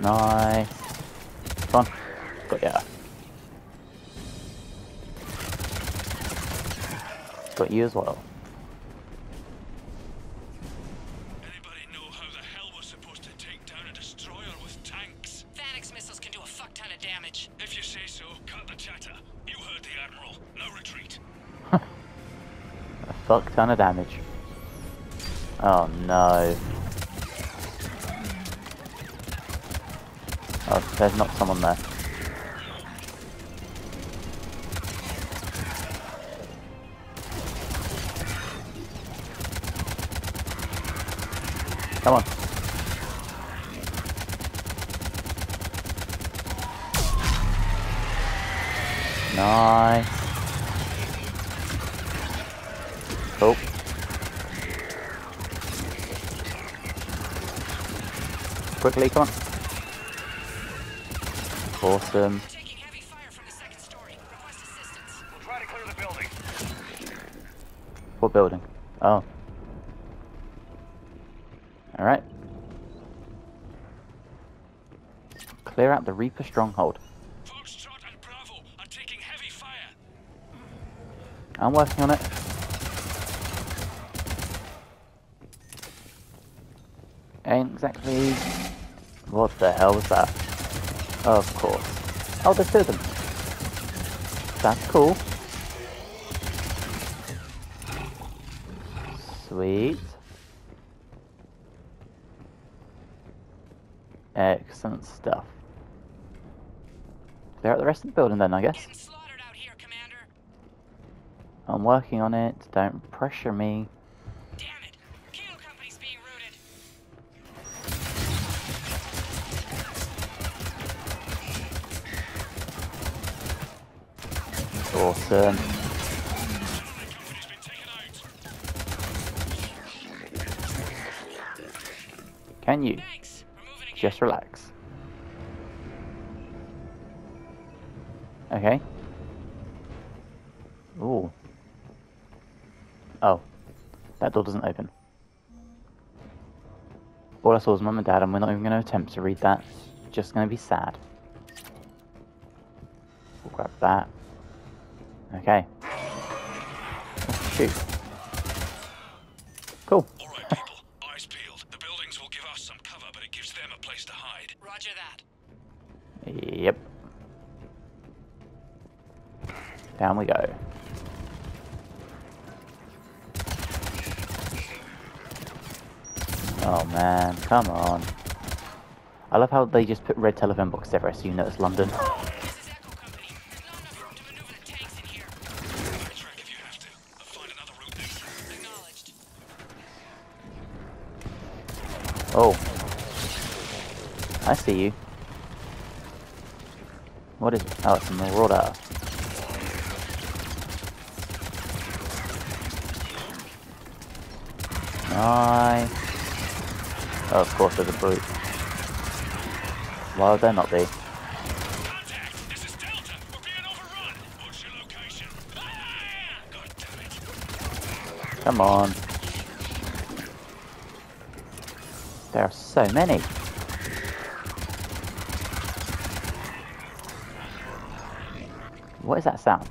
Nice. Come on. Got ya. Got you as well. Anybody know how the hell we're supposed to take down a destroyer with tanks? Thanix missiles can do a fuck ton of damage. If you say so, cut the chatter. You heard the Admiral. No retreat. A fuck ton of damage. Oh no. Oh, there's not someone there. Come on. Nice. Cool. Quickly, come on. Awesome. Taking heavy fire from the second story. Request assistance. We'll try to clear the building. What building? Oh. Alright. Clear out the Reaper stronghold. Foxtrot and Bravo are taking heavy fire. I'm working on it. Ain't exactly. What the hell was that? Of course. Oh, there's two of them. That's cool. Sweet. Excellent stuff. Clear out the rest of the building then, I guess. Slaughtered out here, Commander. I'm working on it. Don't pressure me. Damn it. Kilo company's being routed. Awesome. Can you just relax? Okay. Ooh. Oh, that door doesn't open. All I saw was Mum and Dad, and we're not even going to attempt to read that. It's just going to be sad. We'll grab that. Okay. Oh, shoot. Cool. All right, people. Eyes peeled. The buildings will give us some cover, but it gives them a place to hide. Roger that. Yep. Down we go. Oh man, come on. I love how they just put red telephone boxes everywhere so you know it's London. Oh, I see you. What is it? Oh, it's a marauder. Nice. Oh, of course, there's a brute. Why would there not be? Contact. This is Delta. We're being overrun. What's your location? Ah! God damn it. Come on. There are so many. What is that sound?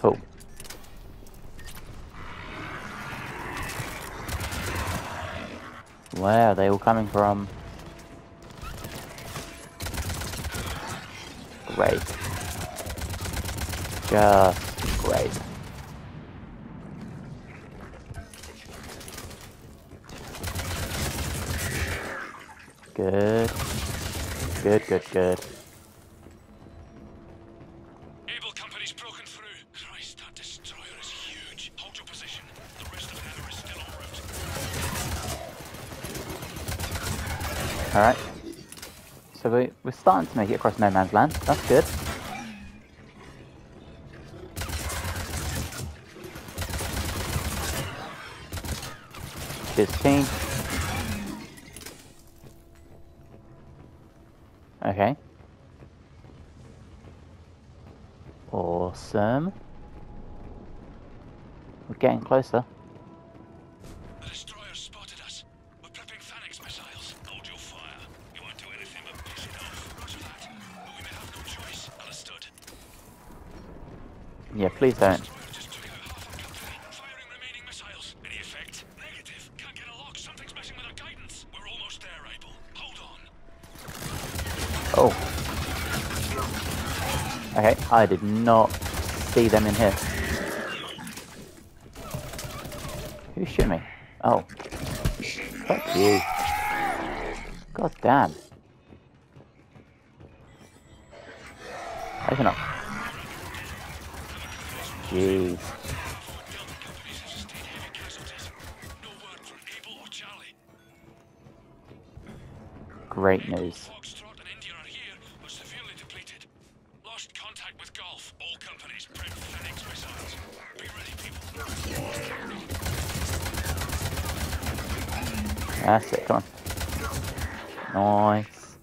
Cool. Where are they all coming from? Great. Just great. Good. Good, good, good. Able company's broken through. Christ, that destroyer is huge. Hold your position. The rest of Hammer is still en route. Alright. So we, we're starting to make it across no man's land. That's good. This team. Okay. Awesome. We're getting closer. The destroyer spotted us. We're prepping Phalanx missiles. Hold your fire. You won't do anything but piss it off. Roger that. But we may have no choice. Understood. Yeah, please don't. Oh. Okay, I did not see them in here. Who's shooting me? Oh. Fuck you. God damn. Open up. Jeez. Great news. That's it, come on. Nice.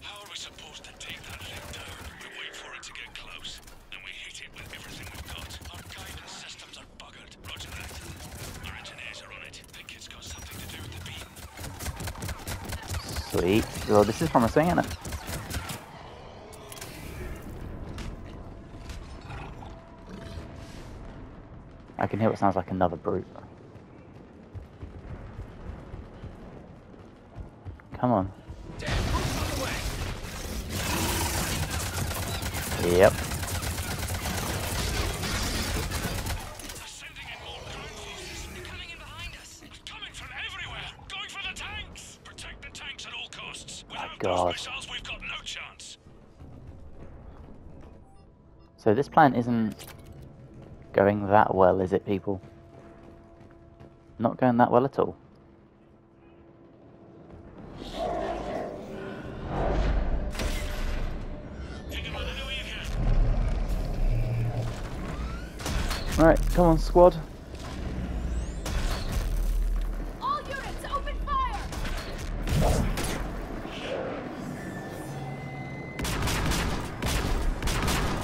How are we supposed to take that thing down? We wait for it to get close, then we hit it with everything we've got. Our guidance systems are buggered. Roger that. Our engineers are on it. Think it's got something to do with the beam. Sweet. Well, this is promising, isn't it? I can hear what sounds like another brute. Come on. Yep. Sending in more ground forces. They're coming in behind us. Coming from everywhere. Going for the tanks. Protect the tanks at all costs. Without oh God. Those missiles, we've got no chance. So this plan isn't going that well, is it, people? Not going that well at all. Alright, come on, squad. All units, open fire.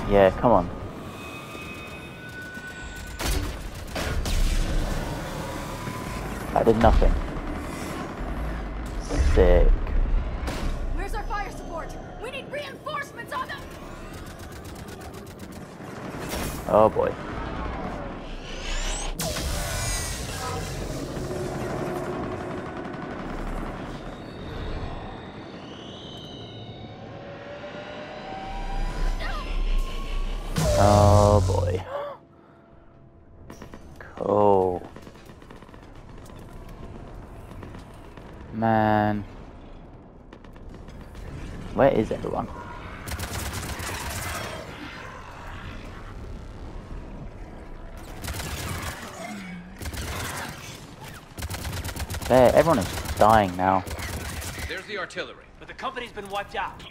Yeah, come on. That did nothing. Sick. Where's our fire support? We need reinforcements on them. Oh boy. Oh boy. Cool. Man. Where is everyone? There, everyone is dying now. There's the artillery, but the company's been wiped out.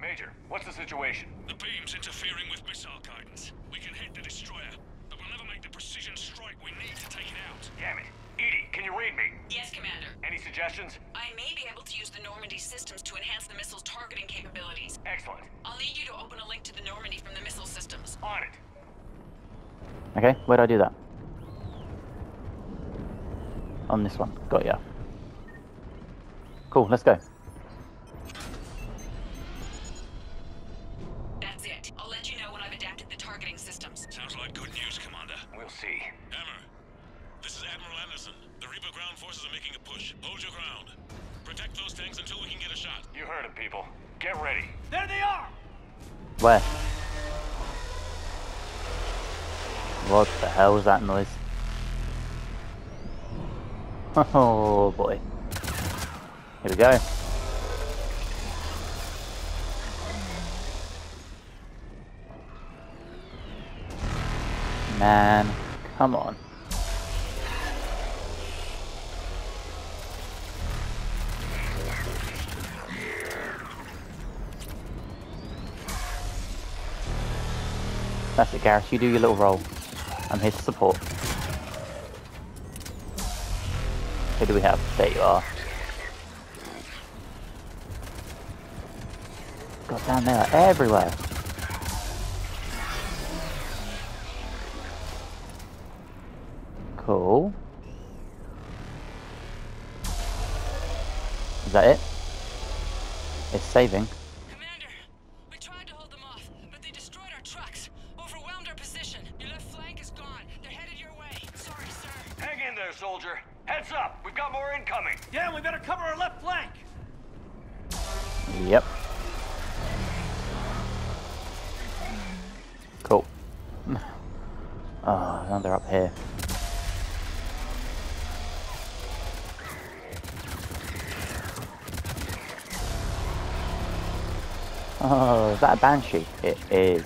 Major, what's the situation? The beam's interfering with missile guidance. We can hit the destroyer, but we'll never make the precision strike we need to take it out. Damn it. Edie, can you read me? Yes, Commander. Any suggestions? I may be able to use the Normandy systems to enhance the missile's targeting capabilities. Excellent. I'll need you to open a link to the Normandy from the missile systems. On it. Okay, where do I do that? On this one. Got ya. Cool, let's go. Where? What the hell was that noise? Oh boy. Here we go. Man, come on. That's it, Garrus. You do your little roll. I'm here to support. Who do we have? There you are. God damn, they are everywhere. Cool. Is that it? It's saving. Banshee, it is.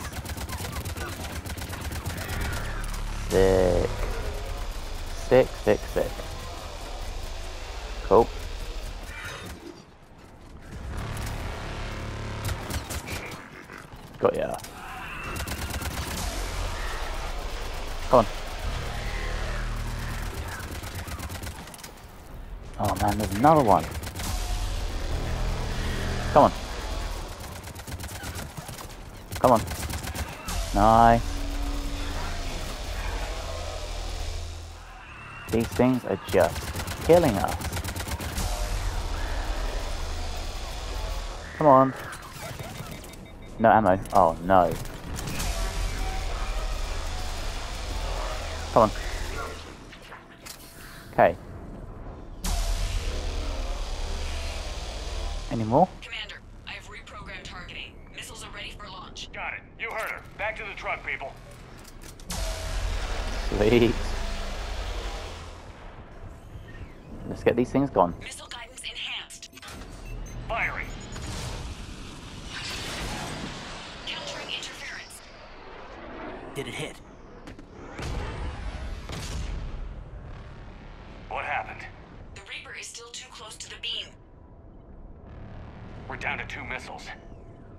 Sick. Sick, sick, sick. Cool. Got ya. Come on. Oh man, there's another one. Come on. Come on. Nice. These things are just killing us. Come on. No ammo. Oh, no. Come on. Okay. Any more? People. Sweet. Let's get these things gone. Missile guidance enhanced. Firing. Countering interference. Did it hit? What happened? The Reaper is still too close to the beam. We're down to two missiles.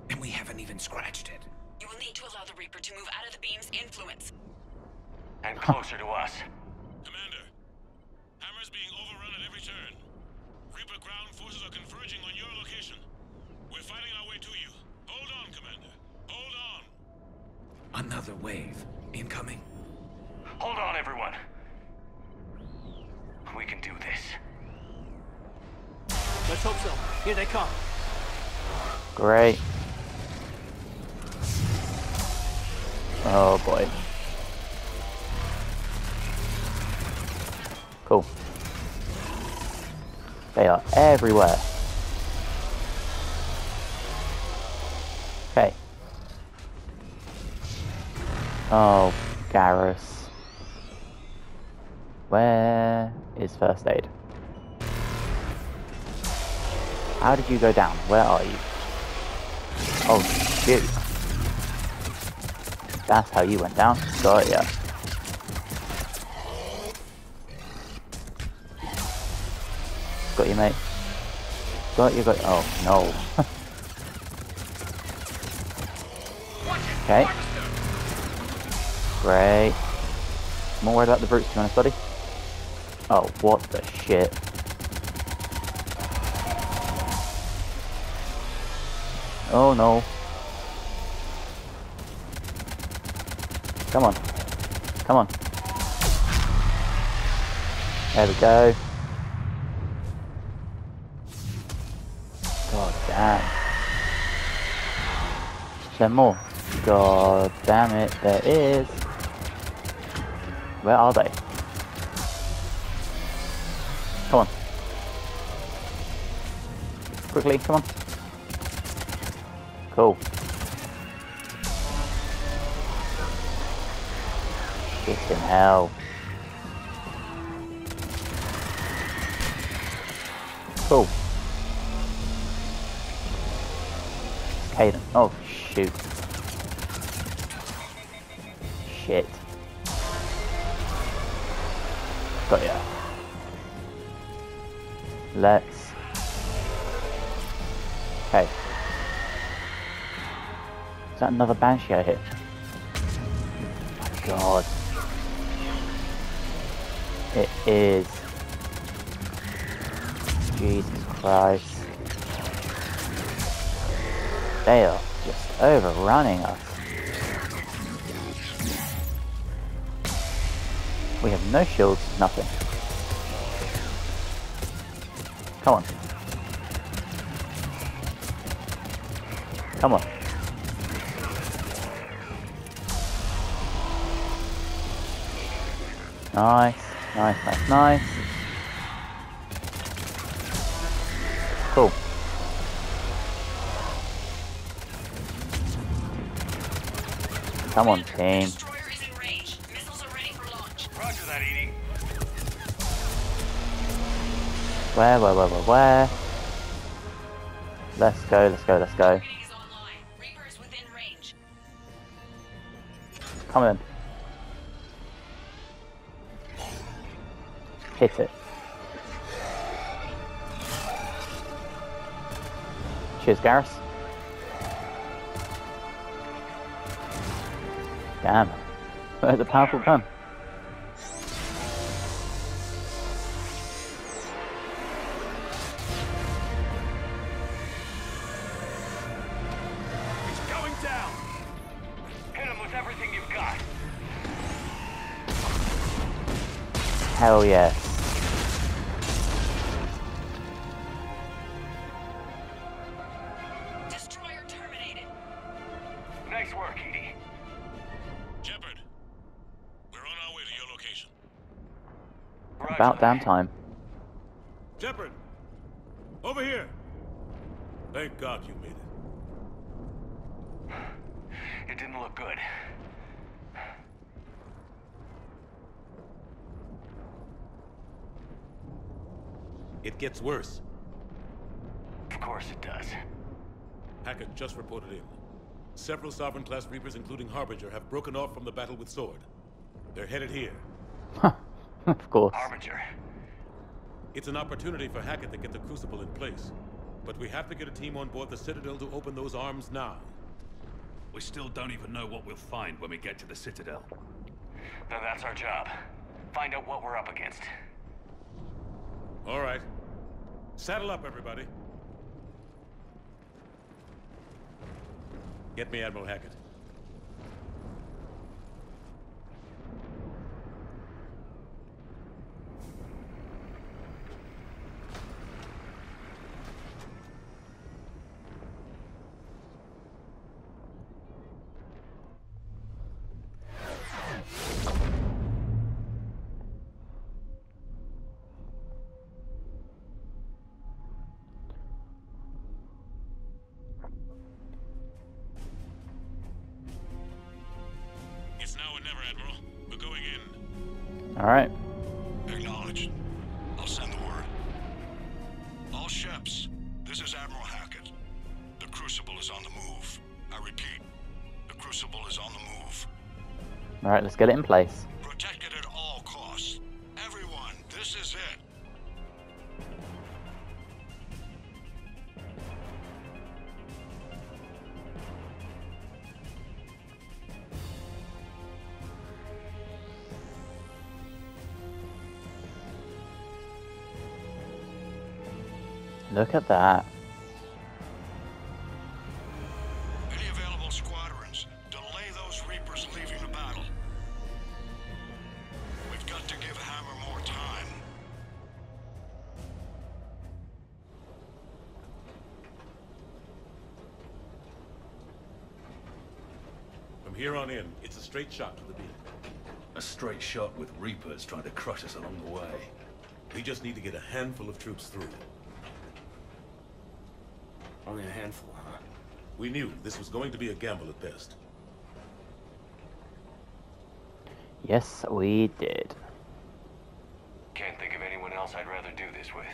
And we haven't even scratched it. You will need to allow the Reaper to move out of the beam's influence. And closer to us. Commander, Hammer's being overrun at every turn. Reaper ground forces are converging on your location. We're fighting our way to you. Hold on, Commander. Hold on. Another wave incoming. Hold on, everyone. We can do this. Let's hope so. Here they come. Great. Oh boy. Cool. They are everywhere. Okay. Oh, Garrus. Where is first aid? How did you go down? Where are you? Oh, shoot. That's how you went down. Got ya. Got you, mate. Got you, got you. Oh, no. Okay. Great. More worried about the brutes, to be honest, buddy. Oh, what the shit. Oh, no. Come on. Come on. There we go. God damn. Is there more? God damn it, there is. Where are they? Come on. Quickly, come on. Cool. In hell. Cool. Taylor. Oh, shoot. Shit. Got ya. Let's. Okay. Is that another Banshee I hit? Oh, God. It is. Jesus Christ. They are just overrunning us. We have no shields, nothing. Come on. Come on. Nice, nice, nice, nice. Cool. Come on, team. Destroyer is in range. Missiles are ready for launch. Roger that, Edie. Where, where, where, where, where? Let's go, let's go, let's go. Reapers within range. Come on. Hit it. Cheers, Garrus. Damn, that's a powerful gun. It's going down. Hit him with everything you've got. Hell yeah. Destroyer terminated. Nice work, Edie. Shepard, we're on our way to your location. About damn time. Shepard, over here. Thank God you made it. It didn't look good. It gets worse. Of course it does. Hackett just reported in. Several Sovereign-class Reapers, including Harbinger, have broken off from the battle with Sword. They're headed here. Of course. Harbinger. It's an opportunity for Hackett to get the Crucible in place. But we have to get a team on board the Citadel to open those arms now. We still don't even know what we'll find when we get to the Citadel. Then that's our job. Find out what we're up against. All right. Saddle up, everybody. Get me Admiral Hackett. Alright. Acknowledged. I'll send the word. All Sheps, this is Admiral Hackett. The Crucible is on the move. I repeat, the Crucible is on the move. Alright, let's get it in place. Protect it at all costs. Everyone, this is it. Look at that. Any available squadrons, delay those Reapers leaving the battle. We've got to give Hammer more time. From here on in, it's a straight shot to the beam. A straight shot with Reapers trying to crush us along the way. We just need to get a handful of troops through. Only a handful, huh? We knew this was going to be a gamble at best. Yes, we did. Can't think of anyone else I'd rather do this with.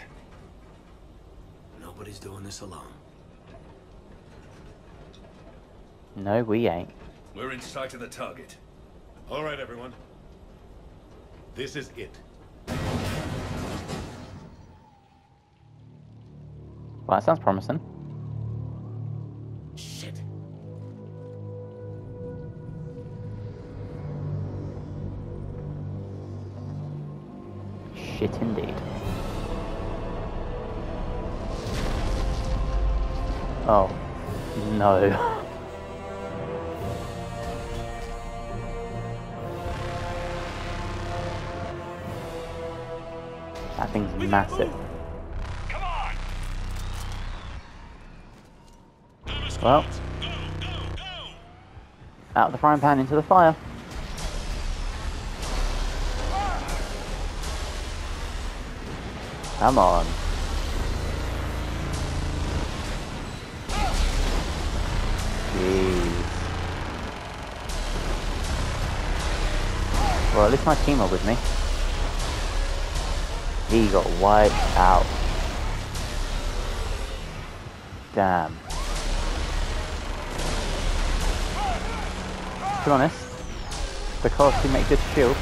Nobody's doing this alone. No, we ain't. We're in sight of the target. All right, everyone. This is it. Well, that sounds promising. Shit. Shit indeed. Oh, no. That thing's massive. Come on. Well, go, go, go. Out of the frying pan into the fire. Come on. Jeez. Well, at least my team are with me. He got wiped out. Damn. To be honest, because he makes good shield.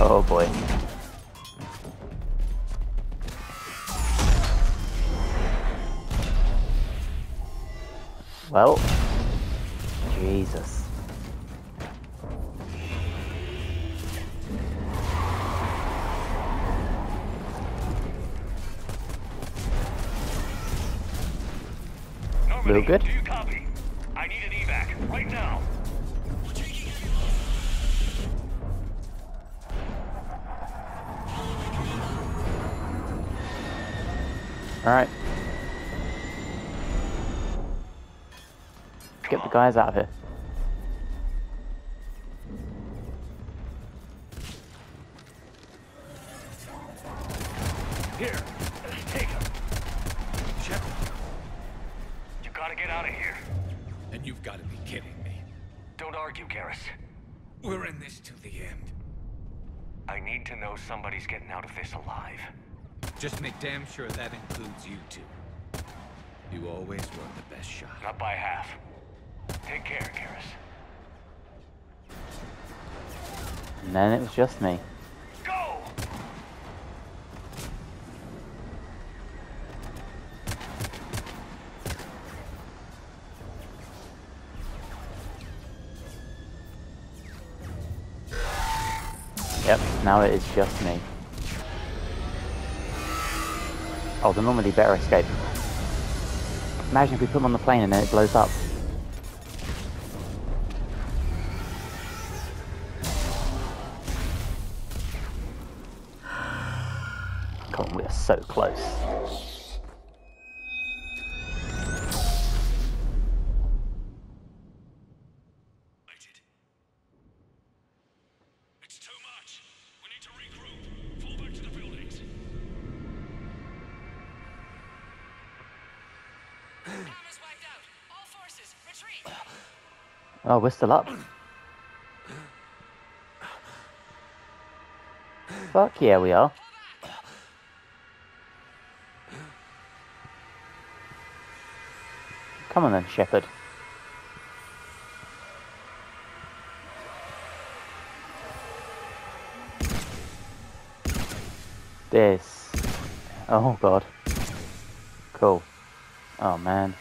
Oh boy. Well, Jesus. Real good. Do you copy? I need an evac right now. All right. Get the guys out of here. Here, take him. Check him. You gotta get out of here. And you've got to be kidding me. Don't argue, Garrus. We're in this to the end. I need to know somebody's getting out of this alive. Just make damn sure that includes you two. You always want the best shot. Not by half. Take care, Garrus. And then it was just me. Go! Yep, now it is just me. Oh, the Normandy better escape. Imagine if we put them on the plane and then it blows up. God, we are so close. It's too much. We need to regroup. Fall back to the buildings. Oh, we're still up. Fuck yeah, we are. Come on then, Shepard. This. Oh god. Cool. Oh man.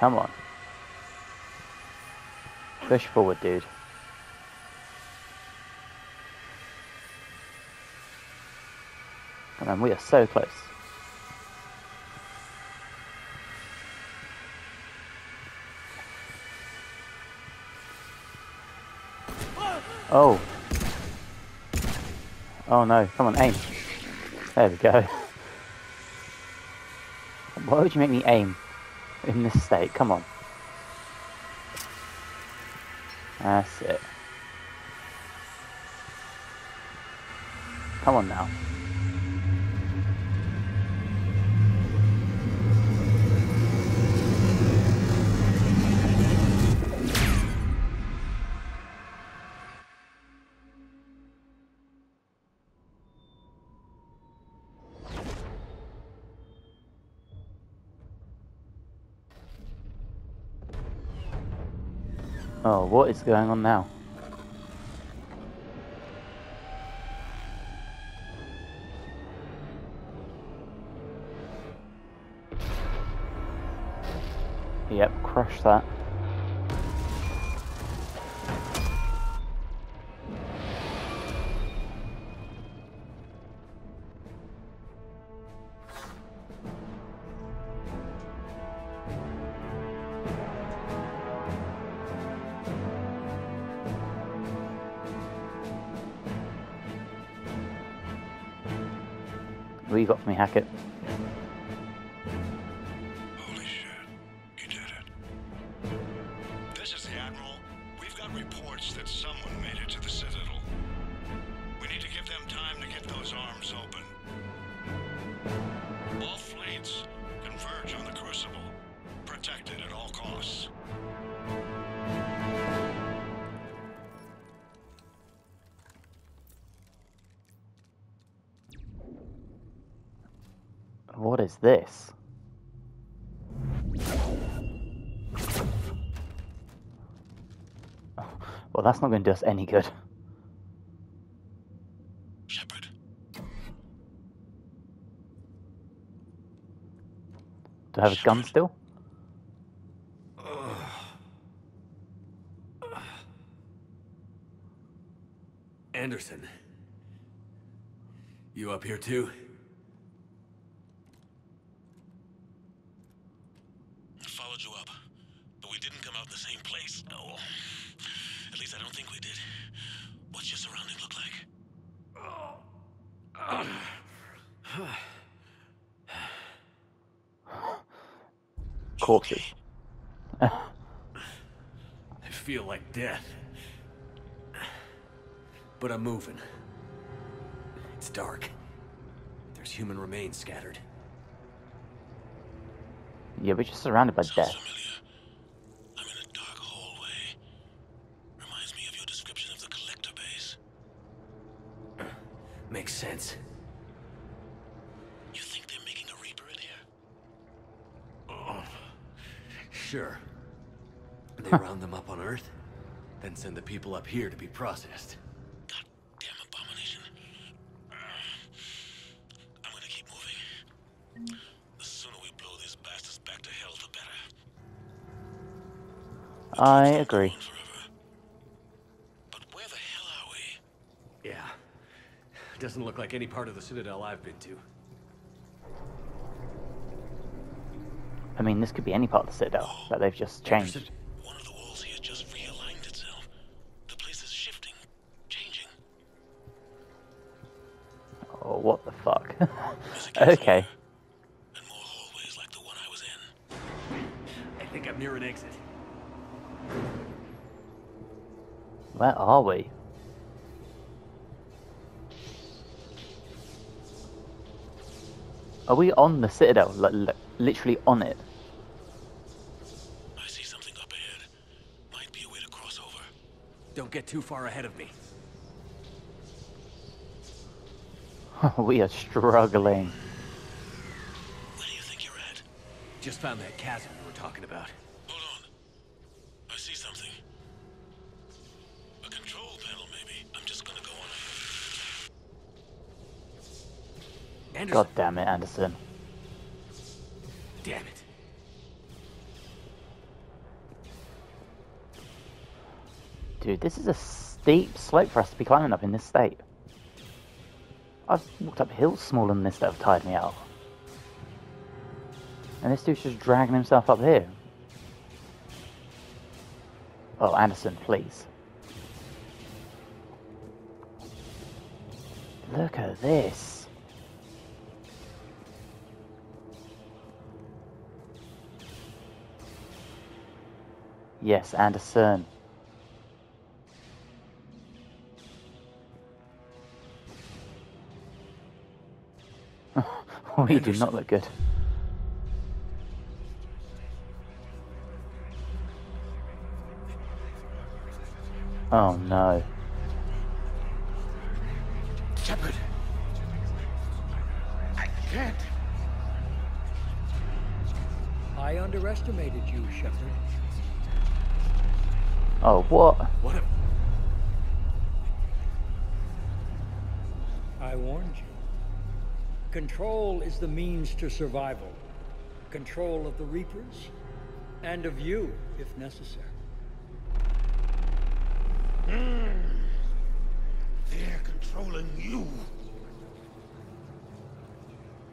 Come on. Push forward, dude. Come on, we are so close. Oh. Oh no, come on, aim. There we go. Why would you make me aim? In this state, come on. That's it. Come on now. Oh, what is going on now? Yep, crush that. What you got for me, Hackett? Holy shit, you did it. This is the Admiral. We've got reports that someone made it to the Citadel. We need to give them time to get those arms open. All fleets converge on the Crucible. Protect it at all costs. What is this? Oh, well, that's not going to do us any good. Shepard. Do I have Shepard. a gun still? Uh, uh, Anderson. You up here too? Corpses. I feel like death. But I'm moving. It's dark. There's human remains scattered. Yeah, we're just surrounded by Sounds death. Familiar. I'm in a dark hallway. Reminds me of your description of the collector base. Uh, makes sense. Sure. They round them up on Earth, then send the people up here to be processed. Goddamn abomination. Uh, I'm gonna keep moving. The sooner we blow these bastards back to hell, the better. I agree. Forever. But where the hell are we? Yeah. Doesn't look like any part of the Citadel I've been to. I mean, this could be any part of the Citadel that they've just changed. One of the walls here just realigned itself. The place is shifting, changing. Oh, what the fuck? Okay. And more hallways like the one I was in. I think I'm near an exit. Where are we? Are we on the Citadel? Like, literally on it? I see something up ahead. Might be a way to cross over. Don't get too far ahead of me. We are struggling. Where do you think you're at? Just found that chasm we were talking about. Hold on. I see something. A control panel, maybe. I'm just gonna go on ahead. Anderson. God damn it, Anderson. Damn it. Dude, this is a steep slope for us to be climbing up in this state. I've walked up hills smaller than this that have tired me out. And this dude's just dragging himself up here. Oh, Anderson, please. Look at this. Yes, Anderson. We do not look good. Oh no. Shepard! I can't! I underestimated you, Shepard. Oh, what? What? A... I warned you. Control is the means to survival. Control of the Reapers, and of you, if necessary. Mm. They're controlling you.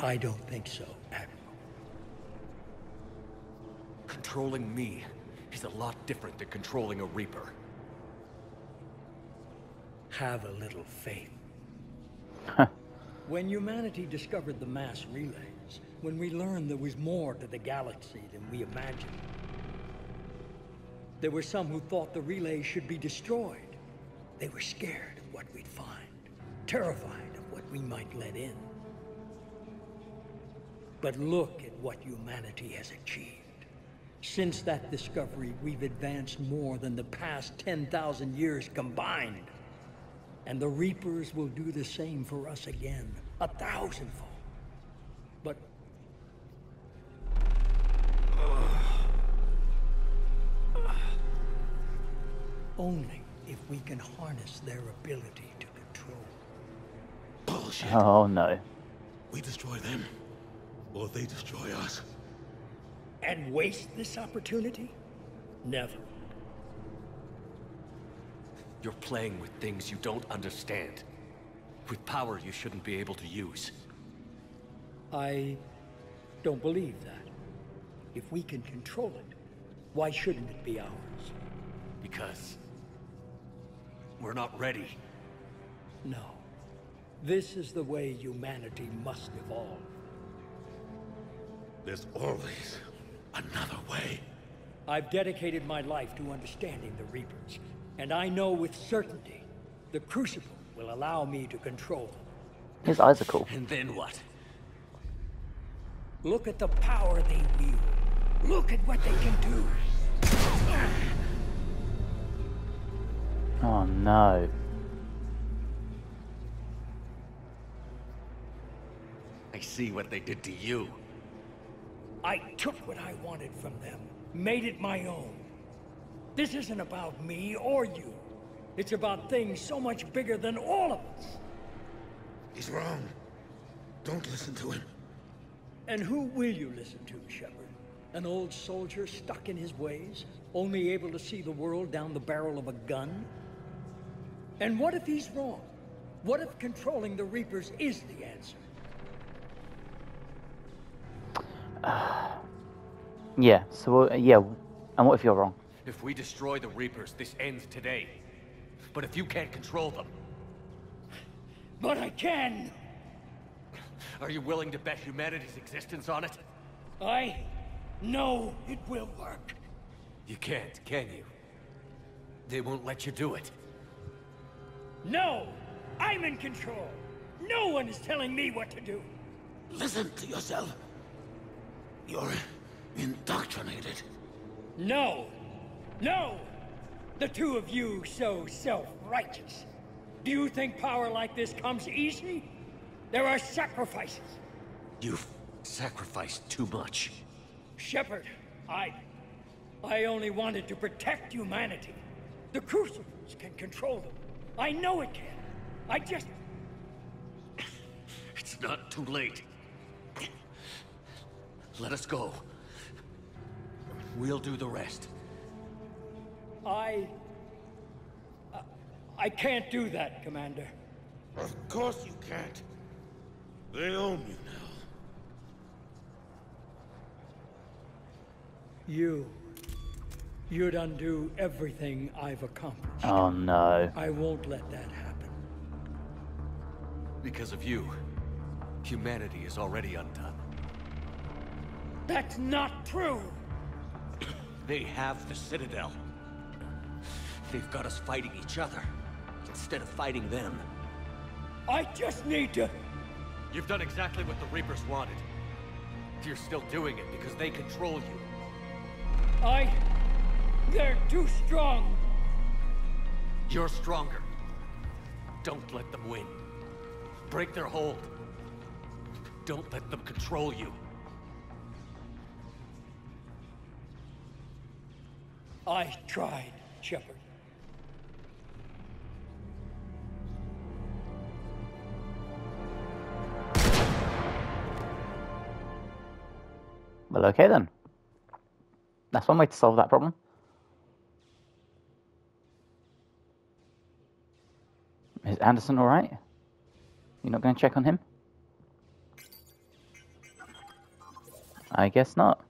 I don't think so, Admiral. Controlling me is a lot different than controlling a Reaper. Have a little faith. When humanity discovered the mass relays, when we learned there was more to the galaxy than we imagined, there were some who thought the relays should be destroyed. They were scared of what we'd find, terrified of what we might let in. But look at what humanity has achieved. Since that discovery, we've advanced more than the past ten thousand years combined. And the Reapers will do the same for us again, a thousandfold. But... only if we can harness their ability to control. Bullshit. Oh, no. We destroy them, or they destroy us. And waste this opportunity? Never. You're playing with things you don't understand. With power you shouldn't be able to use. I don't believe that. If we can control it, why shouldn't it be ours? Because we're not ready. No. This is the way humanity must evolve. There's always another way. I've dedicated my life to understanding the Reapers, and I know with certainty the Crucible will allow me to control them. His eyes are cool. And then what? Look at the power they wield. Look at what they can do. Oh no. I see what they did to you. I took what I wanted from them, made it my own. This isn't about me or you. It's about things so much bigger than all of us. He's wrong. Don't listen to him. And who will you listen to, Shepard? An old soldier stuck in his ways, only able to see the world down the barrel of a gun? And what if he's wrong? What if controlling the Reapers is the answer? Uh, yeah, so, uh, yeah, and what if you're wrong? If we destroy the Reapers, this ends today. But if you can't control them... But I can! Are you willing to bet humanity's existence on it? I know it will work. You can't, can you? They won't let you do it. No! I'm in control! No one is telling me what to do! Listen to yourself. You're indoctrinated. No! No! The two of you so self-righteous. Do you think power like this comes easy? There are sacrifices. You've sacrificed too much. Shepard, I... I only wanted to protect humanity. The Crucibles can control them. I know it can. I just... It's not too late. Let us go. We'll do the rest. I... Uh, I can't do that, Commander. Of course you can't. They own you now. You... You'd undo everything I've accomplished. Oh, no. I won't let that happen. Because of you, humanity is already undone. That's not true! They have the Citadel. They've got us fighting each other, instead of fighting them. I just need to... You've done exactly what the Reapers wanted. You're still doing it because they control you. I... They're too strong. You're stronger. Don't let them win. Break their hold. Don't let them control you. I tried. Shepard. Well, okay then. That's one way to solve that problem. Is Anderson all right? You're not going to check on him? I guess not.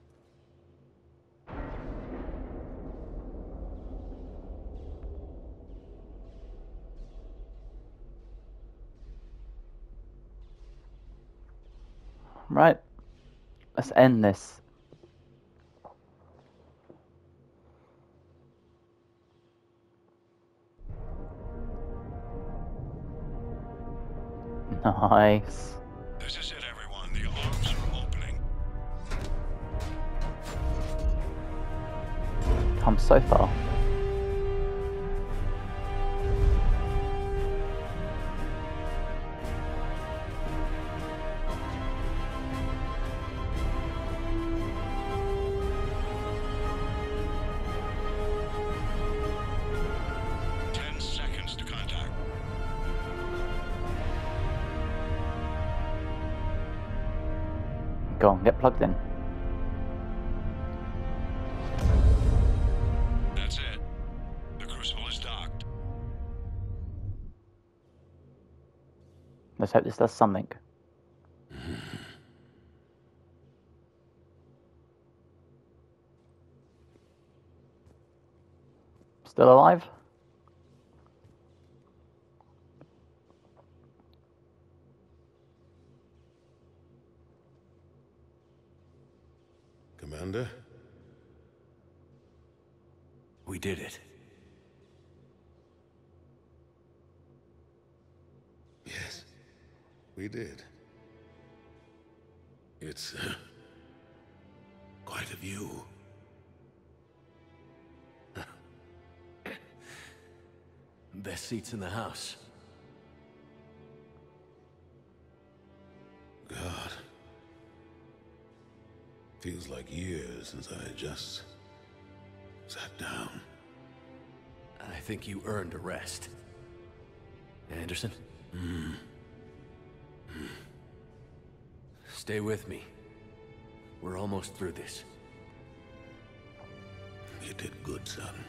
Right. Let's end this. Nice. This is it, everyone. The alarms are opening. Come so far. Go on, get plugged in. That's it. The Crucible is docked. Let's hope this does something. Still alive? Commander? We did it. Yes, we did. It's uh, quite a view. Best seats in the house. God. Feels like years since I just sat down. I think you earned a rest. Anderson? Mm. Mm. Stay with me. We're almost through this. You did good, son.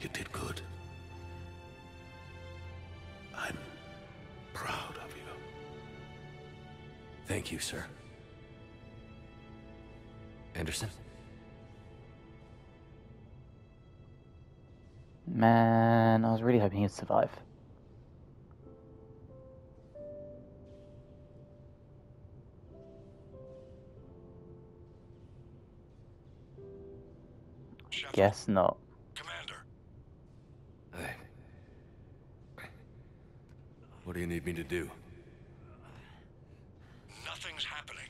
You did good. I'm proud of you. Thank you, sir. Anderson? Man, I was really hoping he'd survive. Shepard. Guess not. Commander. Hey. What do you need me to do? Nothing's happening.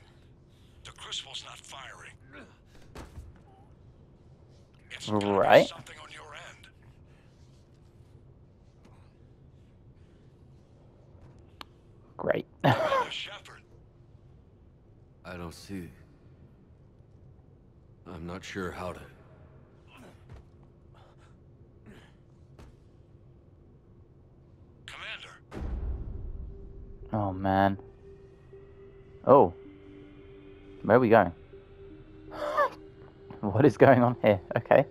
The Crucible's not firing. It's right. Something on your end. Great. Shepard. I don't see. I'm not sure how to. Commander. Oh man. Oh. Where are we going? What is going on here? Okay.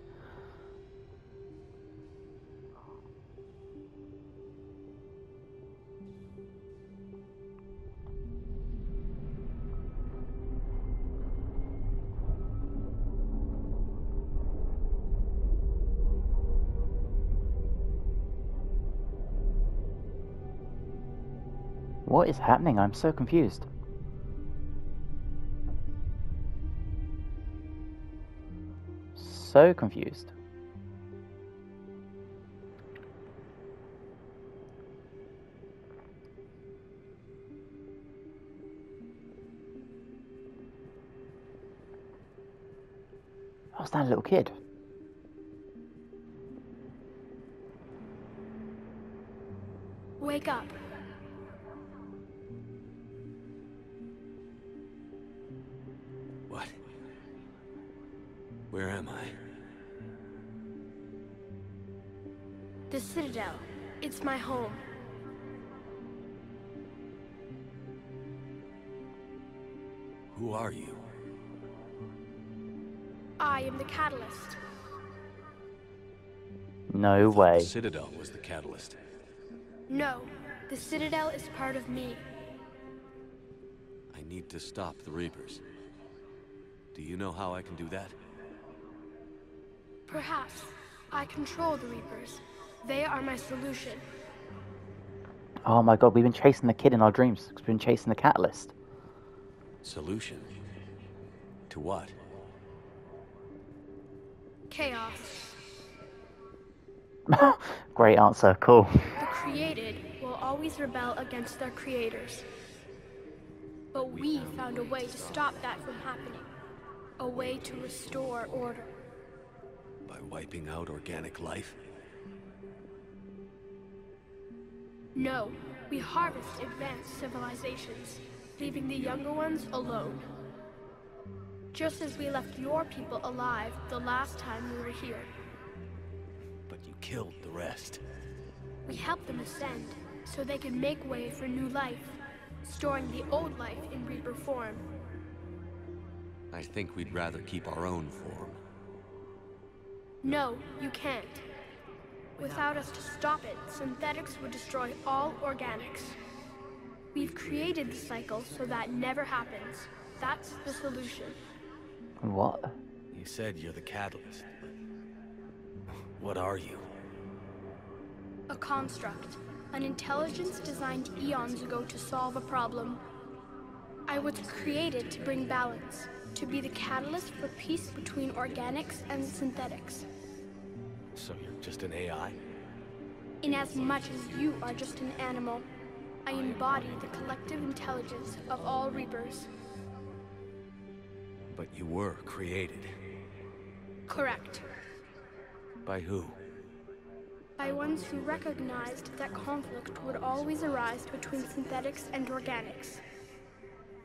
What is happening? I'm so confused. So confused. I was that little kid. Wake up. What? Where am I? The Citadel. It's my home. Who are you? I am the Catalyst. No way. The Citadel was the Catalyst. No. The Citadel is part of me. I need to stop the Reapers. Do you know how I can do that? Perhaps. I control the Reapers. They are my solution. Oh my god, we've been chasing the kid in our dreams. Because we've been chasing the Catalyst. Solution? To what? Chaos. Great answer, cool. The created will always rebel against their creators. But we found a way to stop that from happening. A way to restore order. By wiping out organic life? No, we harvest advanced civilizations, leaving the younger ones alone. Just as we left your people alive the last time we were here. But you killed the rest. We helped them ascend, so they could make way for new life, storing the old life in Reaper form. I think we'd rather keep our own form. No, you can't. Without us to stop it, synthetics would destroy all organics. We've created the cycle so that never happens. That's the solution. What? You said you're the Catalyst, but what are you? A construct. An intelligence designed eons ago to solve a problem. I was created to bring balance, to be the catalyst for peace between organics and synthetics. So you're just an A I? In as much as you are just an animal, I embody the collective intelligence of all Reapers. But you were created. Correct. By who? By ones who recognized that conflict would always arise between synthetics and organics.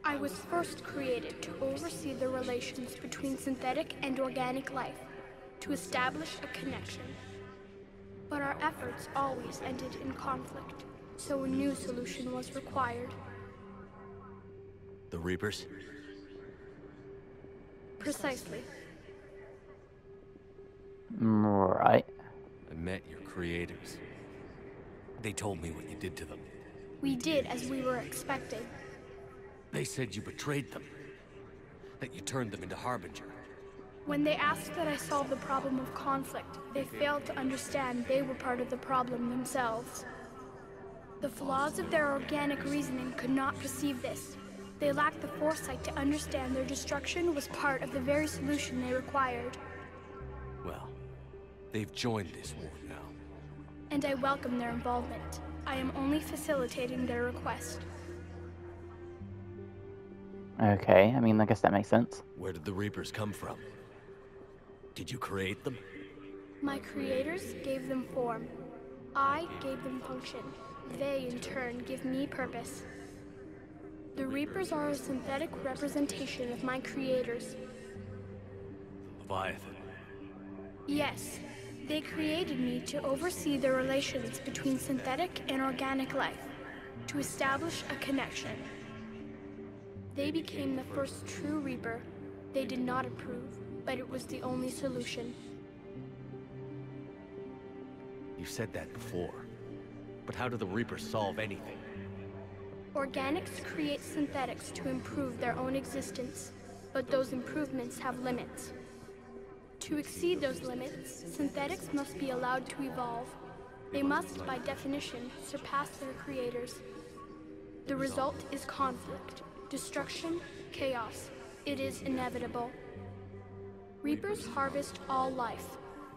I was first created to oversee the relations between synthetic and organic life, to establish a connection. But our efforts always ended in conflict, so a new solution was required. The Reapers? Precisely. Right. I met your creators. They told me what you did to them. We did as we were expected. They said you betrayed them, that you turned them into Harbinger. When they asked that I solve the problem of conflict, they failed to understand they were part of the problem themselves. The flaws of their organic reasoning could not perceive this. They lacked the foresight to understand their destruction was part of the very solution they required. Well, they've joined this war now. And I welcome their involvement. I am only facilitating their request. Okay, I mean, I guess that makes sense. Where did the Reapers come from? Did you create them? My creators gave them form. I gave them function. They, in turn, give me purpose. The Reapers are a synthetic representation of my creators. The Leviathan? Yes. They created me to oversee the relations between synthetic and organic life, to establish a connection. They became the first true Reaper. They did not approve, but it was the only solution. You've said that before, but how do the Reapers solve anything? Organics create synthetics to improve their own existence, but those improvements have limits. To exceed those limits, synthetics must be allowed to evolve. They must, by definition, surpass their creators. The result is conflict. Destruction, chaos. It is inevitable. Reapers harvest all life,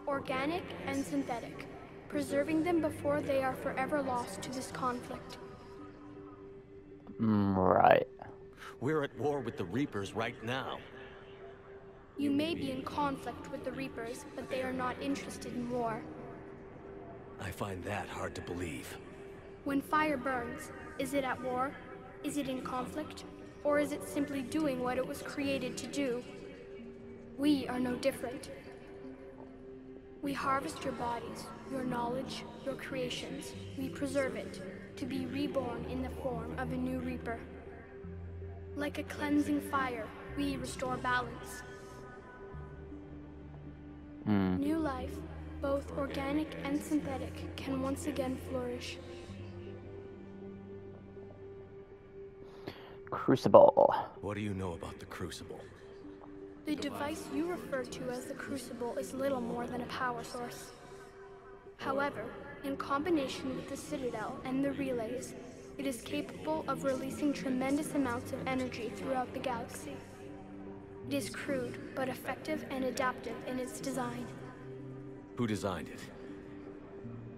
organic and synthetic, preserving them before they are forever lost to this conflict. Right. We're at war with the Reapers right now. You may be in conflict with the Reapers, but they are not interested in war. I find that hard to believe. When fire burns, is it at war? Is it in conflict? Or is it simply doing what it was created to do? We are no different. We harvest your bodies, your knowledge, your creations. We preserve it, to be reborn in the form of a new Reaper. Like a cleansing fire, we restore balance. Mm. New life, both organic and synthetic, can once again flourish. Crucible. What do you know about the Crucible? The device you refer to as the Crucible is little more than a power source. However, in combination with the Citadel and the relays, it is capable of releasing tremendous amounts of energy throughout the galaxy. It is crude, but effective and adaptive in its design. Who designed it?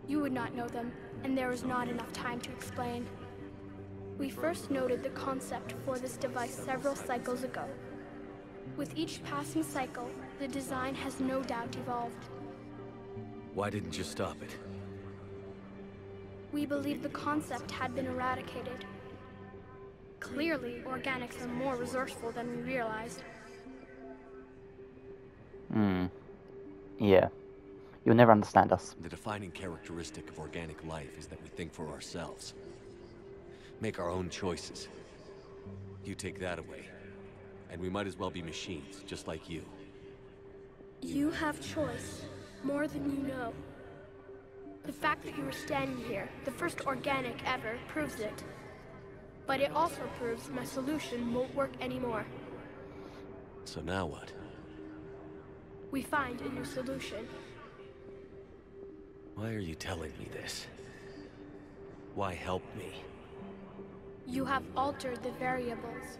You would not know them, and there is not enough time to explain. We first noted the concept for this device several cycles ago. With each passing cycle, the design has no doubt evolved. Why didn't you stop it? We believe the concept had been eradicated. Clearly, organics are more resourceful than we realized. Hmm. Yeah. You'll never understand us. The defining characteristic of organic life is that we think for ourselves. Make our own choices. You take that away, and we might as well be machines, just like you. You have choice, more than you know. The fact that you are standing here, the first organic ever, proves it. But it also proves my solution won't work anymore. So now what? We find a new solution. Why are you telling me this? Why help me? You have altered the variables.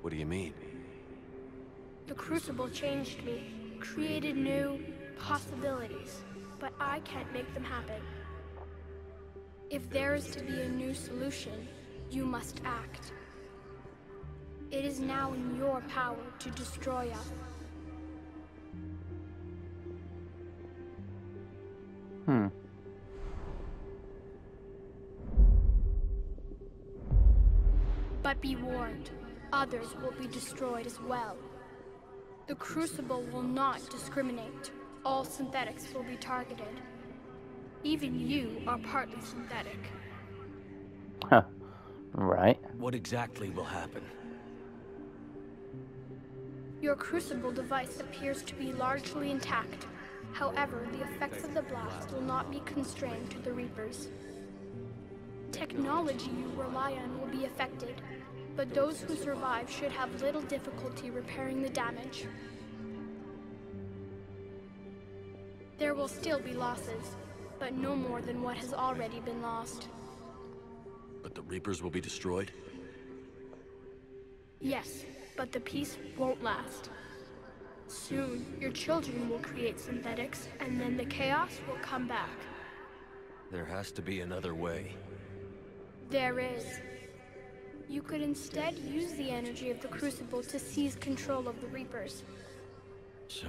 What do you mean? The Crucible changed me, created new possibilities, but I can't make them happen. If there is to be a new solution, you must act. It is now in your power to destroy us. Hmm. But be warned. Others will be destroyed as well. The Crucible will not discriminate. All synthetics will be targeted. Even you are partly synthetic. Huh. Right. What exactly will happen? Your Crucible device appears to be largely intact. However, the effects of the blast will not be constrained to the Reapers. Technology you rely on will be affected, but those who survive should have little difficulty repairing the damage. There will still be losses, but no more than what has already been lost. But the Reapers will be destroyed? Yes, but the peace won't last. Soon, your children will create synthetics, and then the chaos will come back. There has to be another way. There is. You could instead use the energy of the Crucible to seize control of the Reapers. So,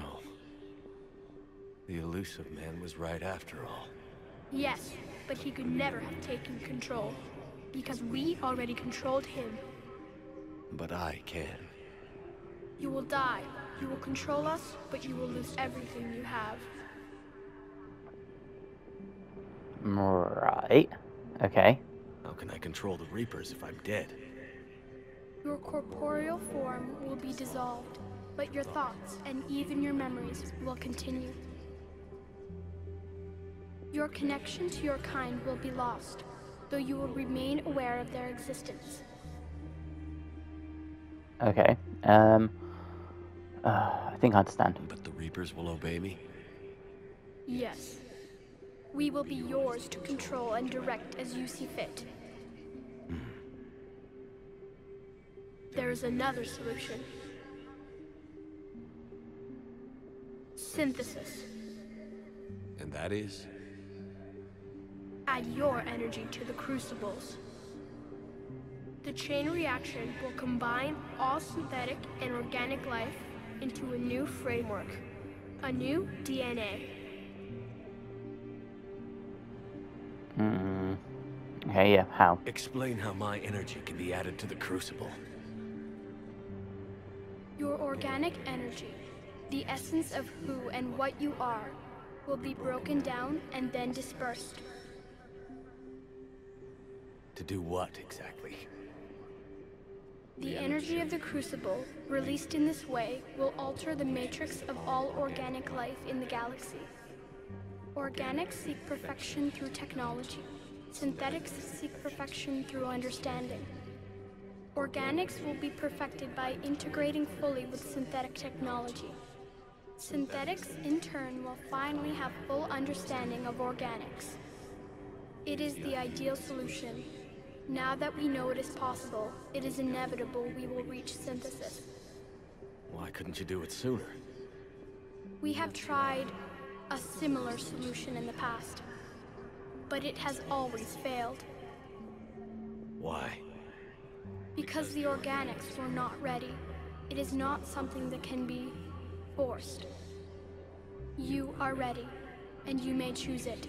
the elusive man was right after all. Yes, but he could never have taken control, because we already controlled him. But I can. You will die. You will control us, but you will lose everything you have. Right. Okay. How can I control the Reapers if I'm dead? Your corporeal form will be dissolved, but your thoughts and even your memories will continue. Your connection to your kind will be lost, though you will remain aware of their existence. Okay, um... Uh, I think I understand. But the Reapers will obey me? Yes. We will be yours to control and direct as you see fit. Hmm. There is another solution. Synthesis. And that is? Add your energy to the Crucibles. The chain reaction will combine all synthetic and organic life into a new framework, a new D N A. Hmm. Okay, yeah, how? Explain how my energy can be added to the Crucible. Your organic energy, the essence of who and what you are, will be broken down and then dispersed. To do what, exactly? The energy of the Crucible, released in this way, will alter the matrix of all organic life in the galaxy. Organics seek perfection through technology. Synthetics seek perfection through understanding. Organics will be perfected by integrating fully with synthetic technology. Synthetics, in turn, will finally have full understanding of organics. It is the ideal solution. Now that we know it is possible, it is inevitable we will reach synthesis. Why couldn't you do it sooner? We have tried a similar solution in the past, but it has always failed. Why? Because the organics were not ready. It is not something that can be forced. You are ready, and you may choose it.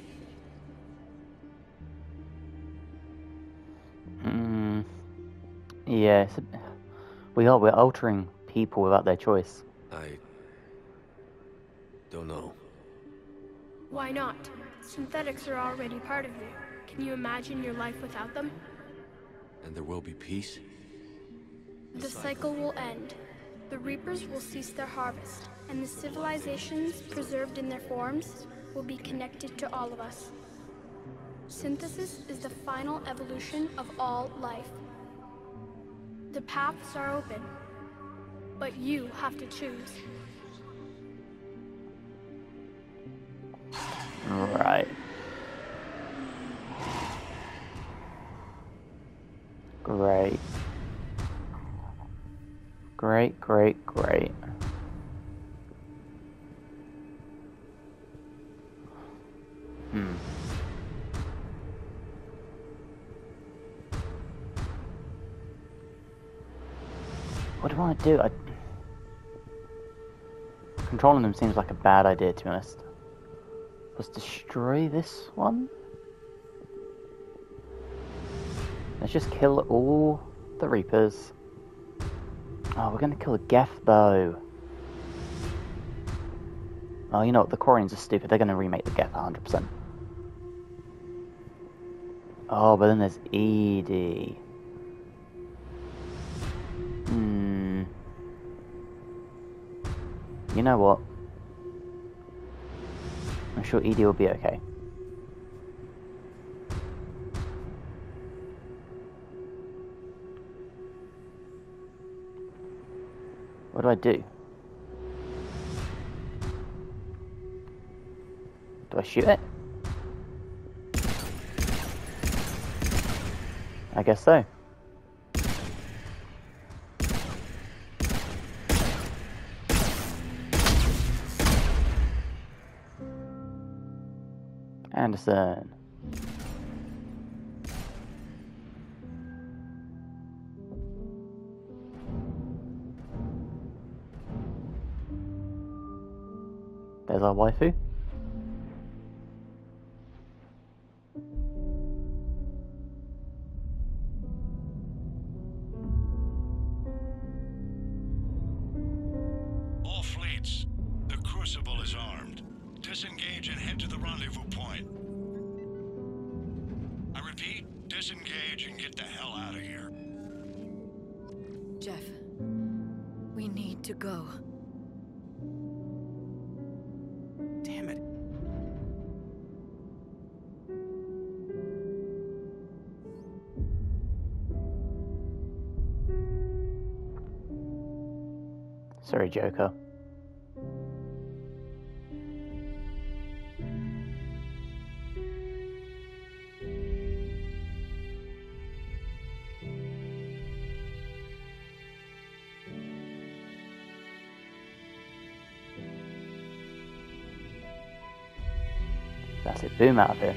Hmm. Yeah, we are. We're altering people without their choice. I don't know. Why not? Synthetics are already part of you. Can you imagine your life without them? And there will be peace? The cycle will end. The Reapers will cease their harvest, and the civilizations preserved in their forms will be connected to all of us. Synthesis is the final evolution of all life. The paths are open, but you have to choose. Right. Great. Great, great, great. Hmm. What do I want to do? I... Controlling them seems like a bad idea, to be honest. Let's destroy this one. Let's just kill all the Reapers. Oh, we're gonna kill a Geth though. Oh, you know what? The Quarians are stupid. They're gonna remake the Geth one hundred percent. Oh, but then there's E D. Hmm. You know what? I'm sure E D will be okay. What do I do? Do I shoot it? I guess so. Anderson. There's our waifu. All fleets, the Crucible is armed. Disengage and head to the rendezvous point. I repeat, disengage and get the hell out of here. Jeff, we need to go. Sorry, Joker. That's it, boom out of here.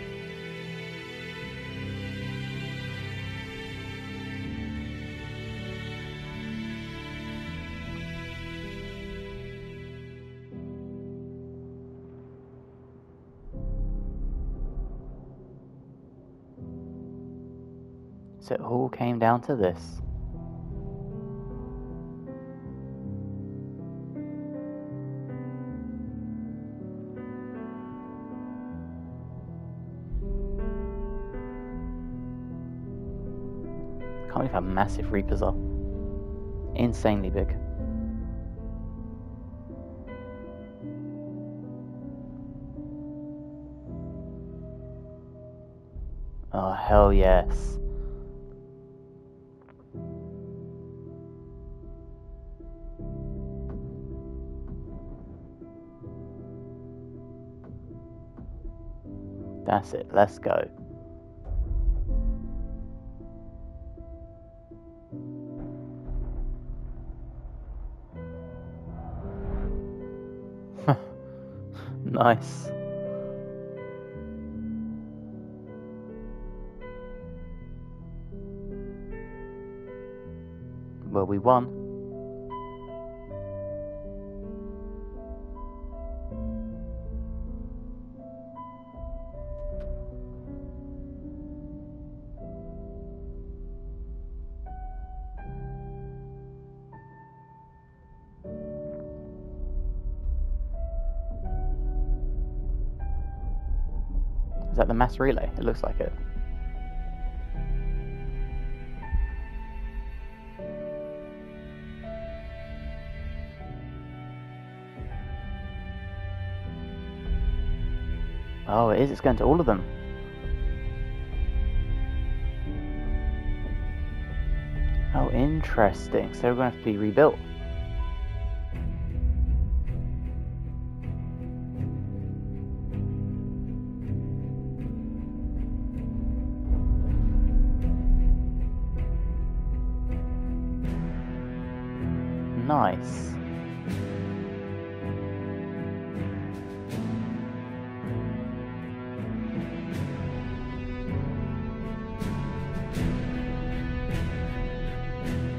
So it all came down to this. can't believe how massive Reapers are. Insanely big. Oh, hell yes. That's it, let's go. Nice. Well, we won. Is that the mass relay? It looks like it. Oh, it is. It's going to all of them. Oh, interesting. So we're going to have to be rebuilt. Nice.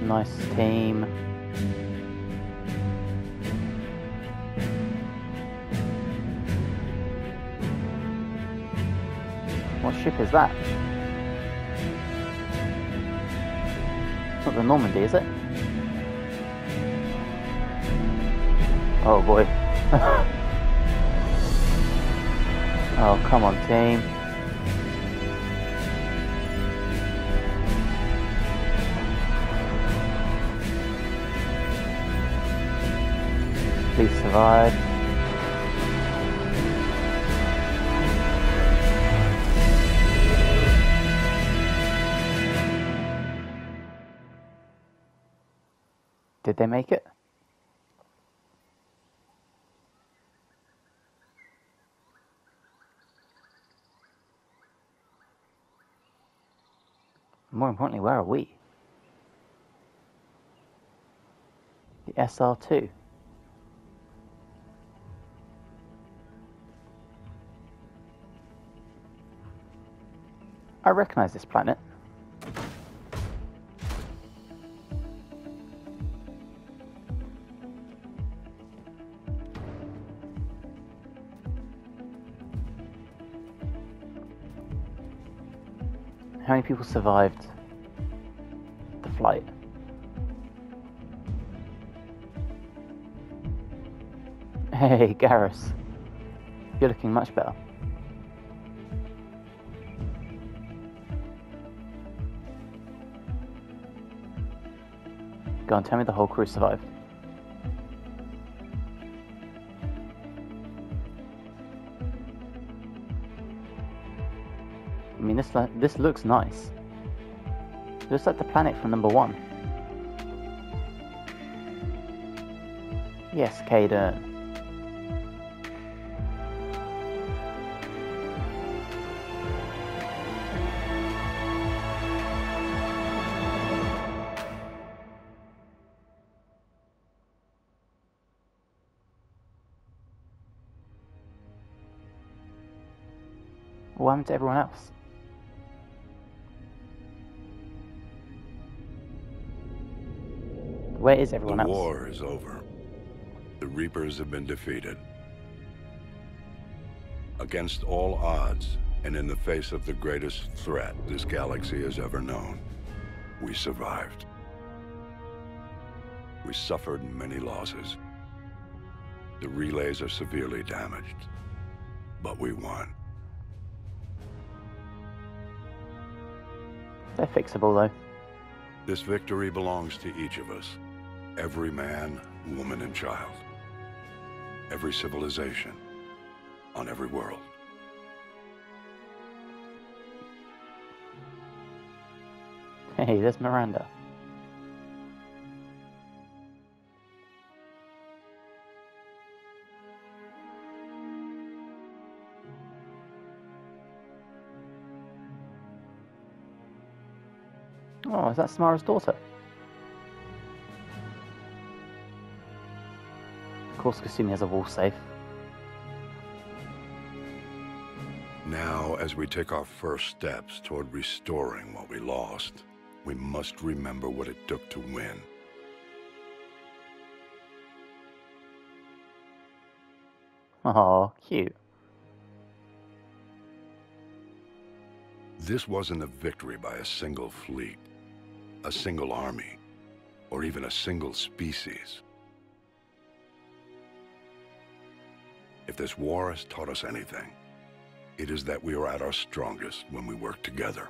Nice team. What ship is that? It's not the Normandy, is it? Oh boy. Oh, come on, team. Please survive. Did they make it? More importantly, where are we? The S R two. I recognize this planet. How many people survived the flight? Hey, Garrus, you're looking much better. Go on, tell me the whole crew survived. I mean, this this looks nice. It looks like the planet from number one. Yes, Caden. What happened to everyone else? Where is everyone else? The war is over. The Reapers have been defeated. Against all odds, and in the face of the greatest threat this galaxy has ever known, we survived. We suffered many losses. The relays are severely damaged, but we won. They're fixable, though. This victory belongs to each of us. Every man, woman, and child. Every civilization. On every world. Hey, there's Miranda. Oh, is that Samara's daughter? Of course, Kasumi has a wall safe. Now, as we take our first steps toward restoring what we lost, we must remember what it took to win. Aw, cute. This wasn't a victory by a single fleet, a single army, or even a single species. If this war has taught us anything, it is that we are at our strongest when we work together.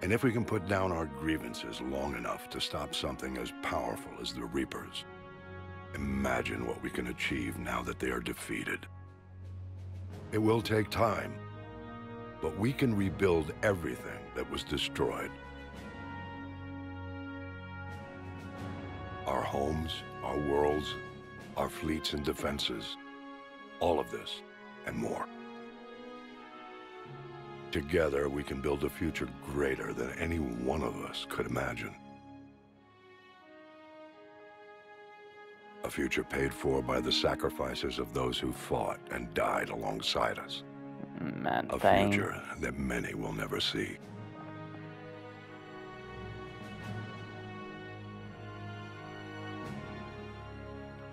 And if we can put down our grievances long enough to stop something as powerful as the Reapers, imagine what we can achieve now that they are defeated. It will take time, but we can rebuild everything that was destroyed. Our homes, our worlds, our fleets and defenses, all of this and more. Together, we can build a future greater than any one of us could imagine. A future paid for by the sacrifices of those who fought and died alongside us. Man, a dang. future that many will never see.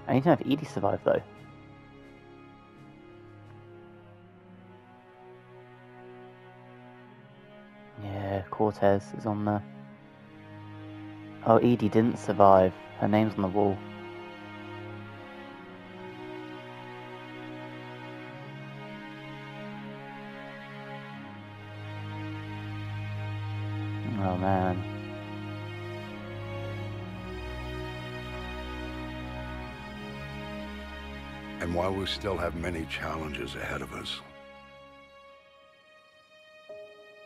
I need to have Edie survive, though. Yeah, Cortez is on the... Oh, Edie didn't survive. Her name's on the wall. Oh, man. And while we still have many challenges ahead of us,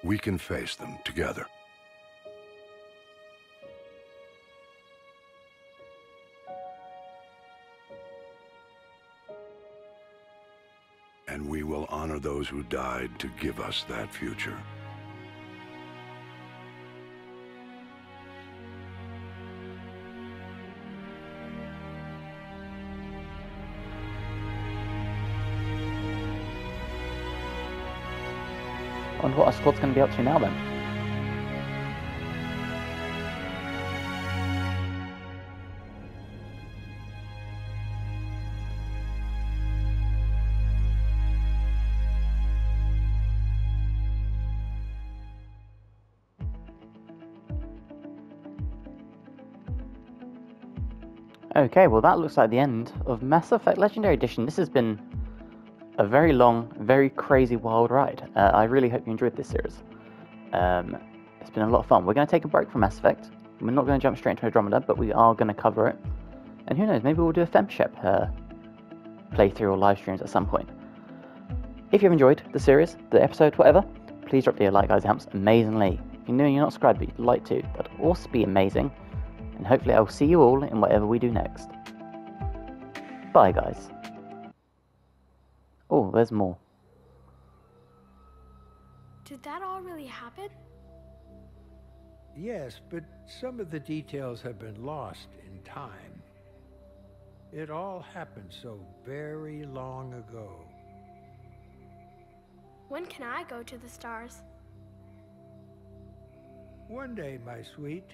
we can face them together. And we will honor those who died to give us that future. I wonder what our squad's going to be up to now, then. Okay, well that looks like the end of Mass Effect Legendary Edition. This has been a very long, very crazy, wild ride. Uh, I really hope you enjoyed this series. Um, it's been a lot of fun. We're going to take a break from Mass Effect. We're not going to jump straight into Andromeda, but we are going to cover it. And who knows, maybe we'll do a FemShep uh, playthrough or live streams at some point. If you've enjoyed the series, the episode, whatever, please drop your like, guys. It helps amazingly. If you know you're not subscribed, but you'd like to, that'd also be amazing. And hopefully I'll see you all in whatever we do next. Bye, guys. Oh, there's more. Did that all really happen? Yes, but some of the details have been lost in time. It all happened so very long ago. When can I go to the stars? One day, my sweet.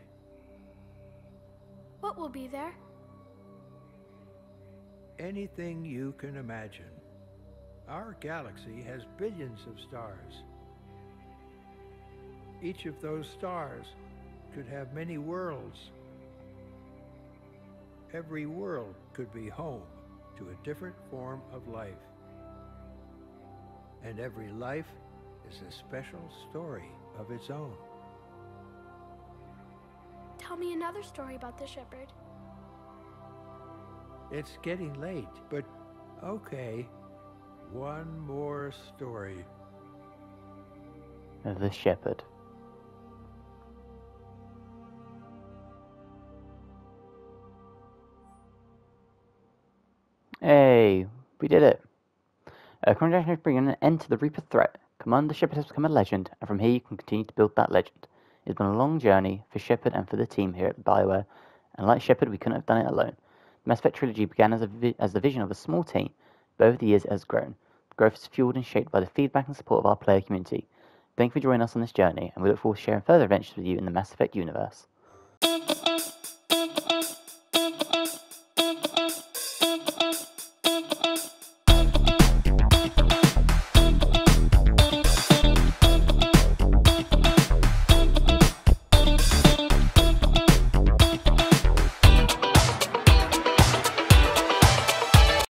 What will be there? Anything you can imagine. Our galaxy has billions of stars. Each of those stars could have many worlds. Every world could be home to a different form of life. And every life is a special story of its own. Tell me another story about the Shepard. It's getting late, but okay. One more story. The Shepard. Hey, we did it. Uh, Commander Shepard bringing an end to the Reaper threat. Commander Shepard has become a legend, and from here you can continue to build that legend. It's been a long journey for Shepard and for the team here at BioWare, and like Shepard, we couldn't have done it alone. The Mass Effect trilogy began as, a vi as the vision of a small team, but over the years it has grown. The growth is fueled and shaped by the feedback and support of our player community. Thank you for joining us on this journey, and we look forward to sharing further adventures with you in the Mass Effect universe.